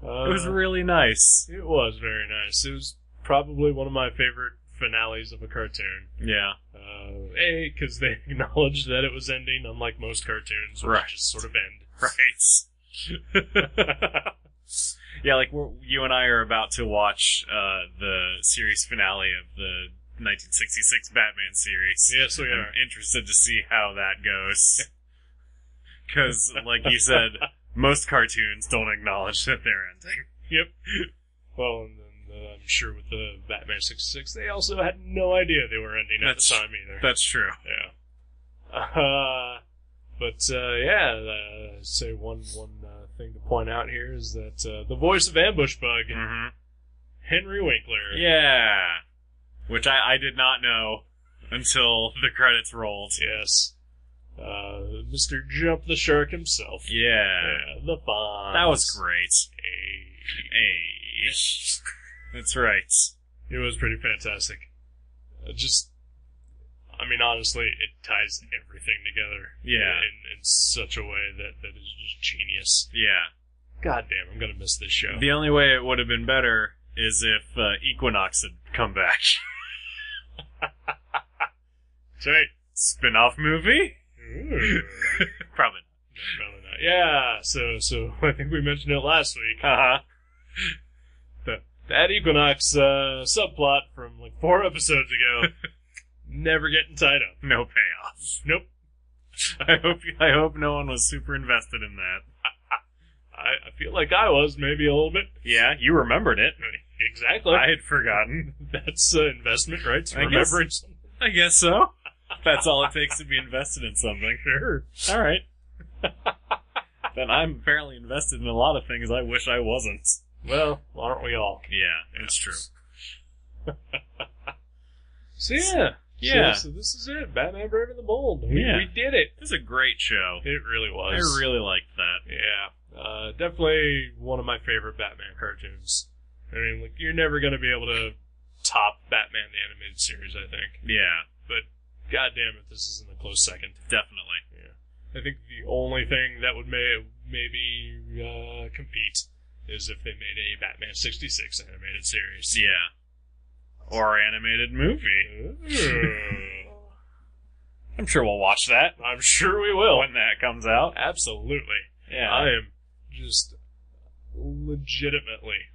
It was really nice. It was very nice. It was probably one of my favorite finales of a cartoon. Yeah. Because they acknowledged that it was ending, unlike most cartoons, which just sort of end. Right. Yeah, like you and I are about to watch the series finale of the 1966 Batman series. Yes, we are. I'm interested to see how that goes. Because, like you said, most cartoons don't acknowledge that they're ending. Yep. Well, and then I'm sure with the Batman 66, they also had no idea they were ending at the time either. That's true. Yeah. Say one thing to point out here is that the voice of Ambush Bug, mm-hmm. Henry Winkler. Yeah. Which I did not know until the credits rolled. Yes. Mr. Jump the Shark himself. Yeah. The Fonz. That was great. Hey. That's right. It was pretty fantastic. Honestly, it ties everything together. Yeah. In such a way that is just genius. Yeah. Goddamn, I'm gonna miss this show. The only way it would have been better is if Equinox had come back. That's right. Spin-off movie? Ooh. Probably not. Yeah, so I think we mentioned it last week. Uh-huh. That Equinox subplot from like 4 episodes ago, never getting tied up. No payoff. Nope. I hope no one was super invested in that. I feel like I was, maybe a little bit. Yeah, you remembered it. Exactly. I had forgotten. That's investment, right? It's remembering something. I guess so. That's all it takes to be invested in something. Sure. All right. Then I'm apparently invested in a lot of things I wish I wasn't. Well, aren't we all? Yeah, it's true. So yeah. So this is it. Batman: Brave and the Bold. We did it. It was a great show. It really was. I really liked that. Yeah. Definitely one of my favorite Batman cartoons. I mean, like, you're never going to be able to top Batman the Animated Series, I think. Yeah. But goddamn it, this isn't a close second. Definitely. Yeah. I think the only thing that would maybe compete is if they made a Batman 66 animated series. Yeah. Or animated movie. I'm sure we'll watch that. I'm sure we will. When that comes out. Absolutely. Yeah. I am just legitimately,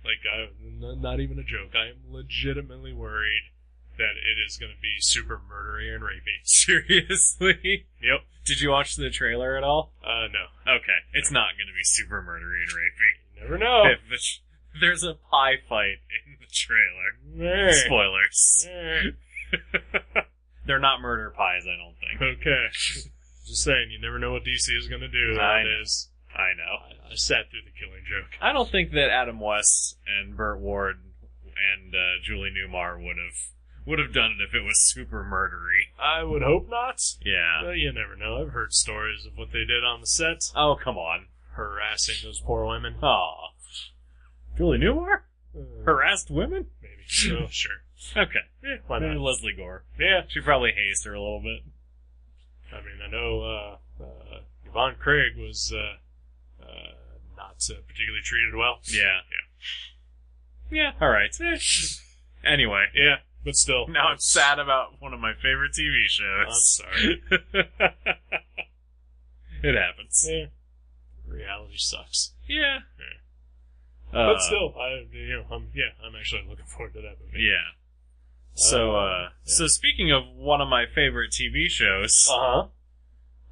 not even a joke, I am legitimately worried that it is going to be super murdery and rapey. Seriously? Yep. Did you watch the trailer at all? No. Okay. It's not going to be super murdery and rapey. You never know. There's a pie fight in the trailer. Hey. Spoilers. Hey. They're not murder pies, I don't think. Okay. Just saying, you never know what DC is going to do nowadays. I know. I sat through the Killing Joke. I don't think that Adam West and Burt Ward and Julie Newmar would have done it if it was super murdery. I would hope not. Yeah. But you never know. I've heard stories of what they did on the set. Oh, come on. Harassing those poor women. Aw. Julie Newmar? Harassed women? Maybe. Oh, sure. Okay. Yeah, why not? Maybe Leslie Gore. Yeah. She probably hazed her a little bit. I mean, I know Yvonne Craig was not particularly treated well. Yeah. Yeah. Yeah. All right. Anyway. Yeah. But still. Now I'm sad about one of my favorite TV shows. I'm sorry. It happens. Yeah. Reality sucks. Yeah. But still, I'm actually looking forward to that movie. Yeah. So speaking of one of my favorite TV shows,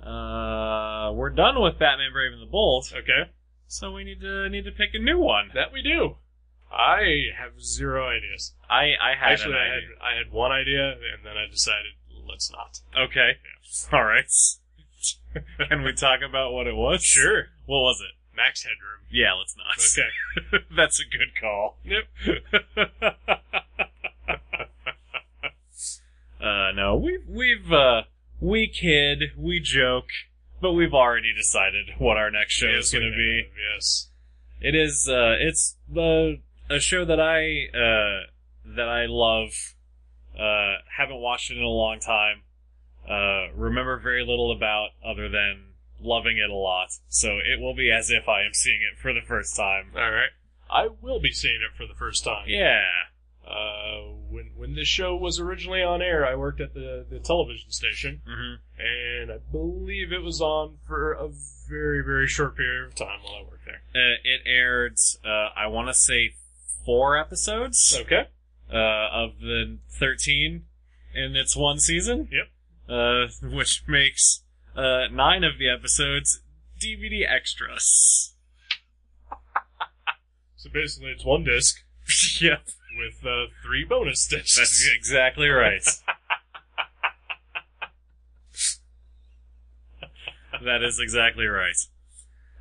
we're done with Batman: Brave and the Bold. Okay. So we need to pick a new one. That we do. I have 0 ideas. I had one idea, and then I decided let's not. Okay. Yeah. All right. Can we talk about what it was? Sure. What was it? Max Headroom. Yeah, let's not. Okay. That's a good call. Yep. No, we joke, but we've already decided what our next show is going to be. Yes. It is, a show that I love, haven't watched it in a long time, remember very little about other than loving it a lot, so it will be as if I am seeing it for the first time. All right. I will be seeing it for the first time. Yeah. When this show was originally on air, I worked at the television station, and I believe it was on for a very, very short period of time while I worked there. It aired, I want to say 4 episodes. Okay. Of the 13 in its 1 season. Yep. Which makes 9 of the episodes DVD extras. So basically it's 1 disc. Yep. With 3 bonus discs. That's exactly right. That is exactly right.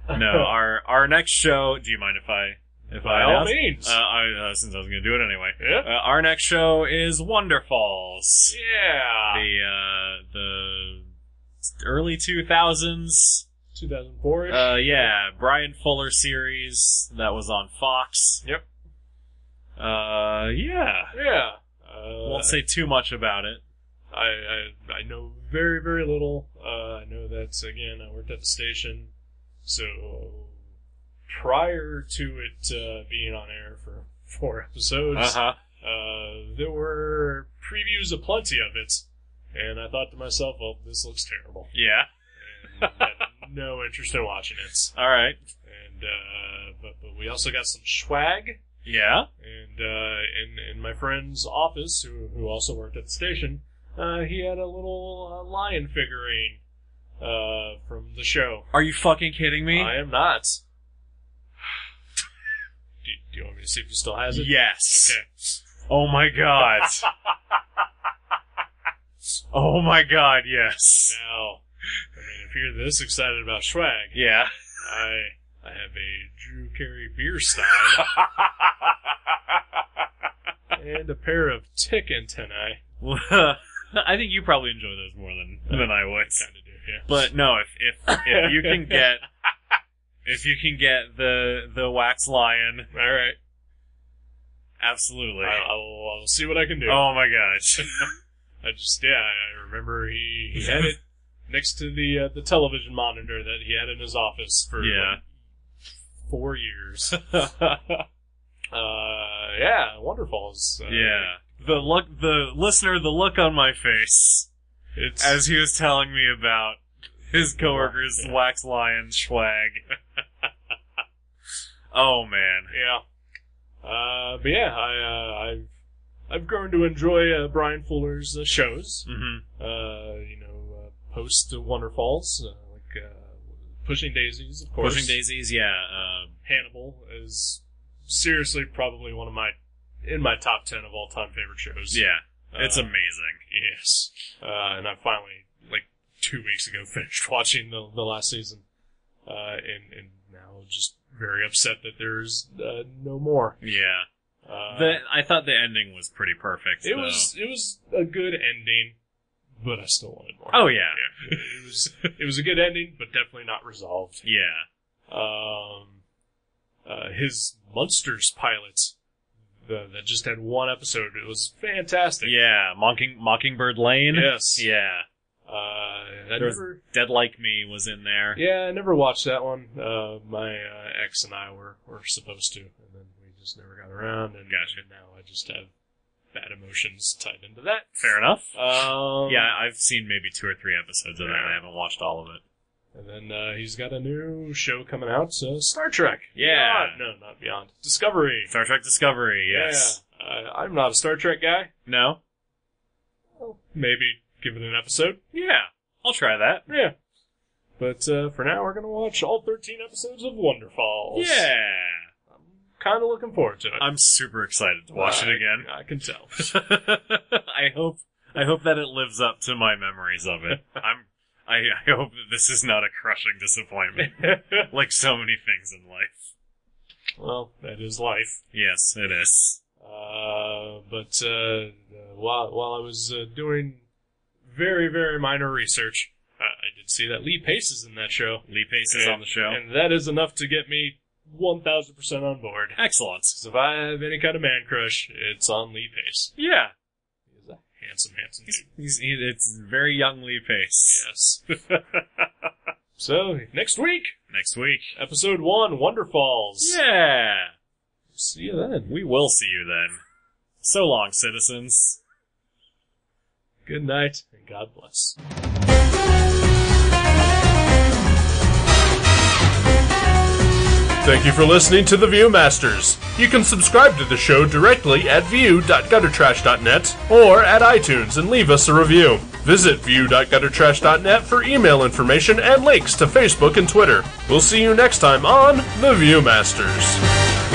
No, our next show. Do you mind if I? By all means. Since I was going to do it anyway. Yeah. Our next show is Wonderfalls. Yeah. The early 2000s. 2004-ish. Yeah, Brian Fuller series that was on Fox. Yep. Yeah. Won't say too much about it. I know very, very little. I know that, again, I worked at the station, so prior to it being on air for 4 episodes, there were previews aplenty of it, and I thought to myself, well, this looks terrible. Yeah. And I had no interest in watching it. All right. And but we also got some swag. Yeah. And in my friend's office, who also worked at the station, he had a little lion figurine from the show. Are you fucking kidding me? I am not. Do you want me to see if he still has it? Yes. Okay. Oh my god. Oh my god, yes. Now, I mean, if you're this excited about swag, yeah, I have a Drew Carey beer stein and a pair of tick antennae. I think you probably enjoy those more than I would. I kind of do, yeah. But no, if you can get the wax lion, all right, absolutely. I'll see what I can do. Oh my gosh! I remember he had it next to the television monitor that he had in his office for 4 years. Yeah, Wonderfalls. Yeah. The look on my face It's... As he was telling me about his coworker's wax lion swag. Oh, man. Yeah. But yeah, I've grown to enjoy Brian Fuller's shows. Mm-hmm. Post Wonderfalls, Pushing Daisies, of course. Pushing Daisies, yeah. Hannibal is seriously probably one of my top 10 of all time favorite shows. Yeah. It's amazing. Yes. And I finally, like 2 weeks ago, finished watching the last season. And now just very upset that there's no more. Yeah. I thought the ending was pretty perfect. It was a good ending, but I still wanted more. Oh yeah. It was a good ending, but definitely not resolved. Yeah. His Munsters pilot that just had one episode. It was fantastic. Yeah, Mockingbird Lane. Yes. Yeah. Dead Like Me was in there. Yeah, I never watched that one. My ex and I were supposed to, and then we just never got around. And gotcha. Now I just have bad emotions tied into that. Fair enough. Yeah, I've seen maybe 2 or 3 episodes of that. I haven't watched all of it. And then he's got a new show coming out, so Star Trek. Yeah. Beyond. No, not Beyond. Discovery. Star Trek Discovery, yes. Yeah. I'm not a Star Trek guy. No. Well, maybe give it an episode. Yeah. I'll try that. Yeah. But for now, we're going to watch all 13 episodes of Wonderfalls. Yeah. I'm kind of looking forward to it. I'm super excited to watch it again. I can tell. I hope that it lives up to my memories of it. I hope that this is not a crushing disappointment, like so many things in life. Well, that is life. Yes, it is. While I was doing very, very minor research, I did see that Lee Pace is in that show. Lee Pace is on the show. And that is enough to get me 1,000% on board. Excellent. Because if I have any kind of man crush, it's on Lee Pace. Yeah. Handsome dude. It's very young Lee Pace. Yes. So, next week. Episode 1, Wonderfalls. Yeah. See you then. We will see you then. So long, citizens. Good night, and God bless. Thank you for listening to The Viewmasters. You can subscribe to the show directly at view.guttertrash.net or at iTunes and leave us a review. Visit view.guttertrash.net for email information and links to Facebook and Twitter. We'll see you next time on The Viewmasters.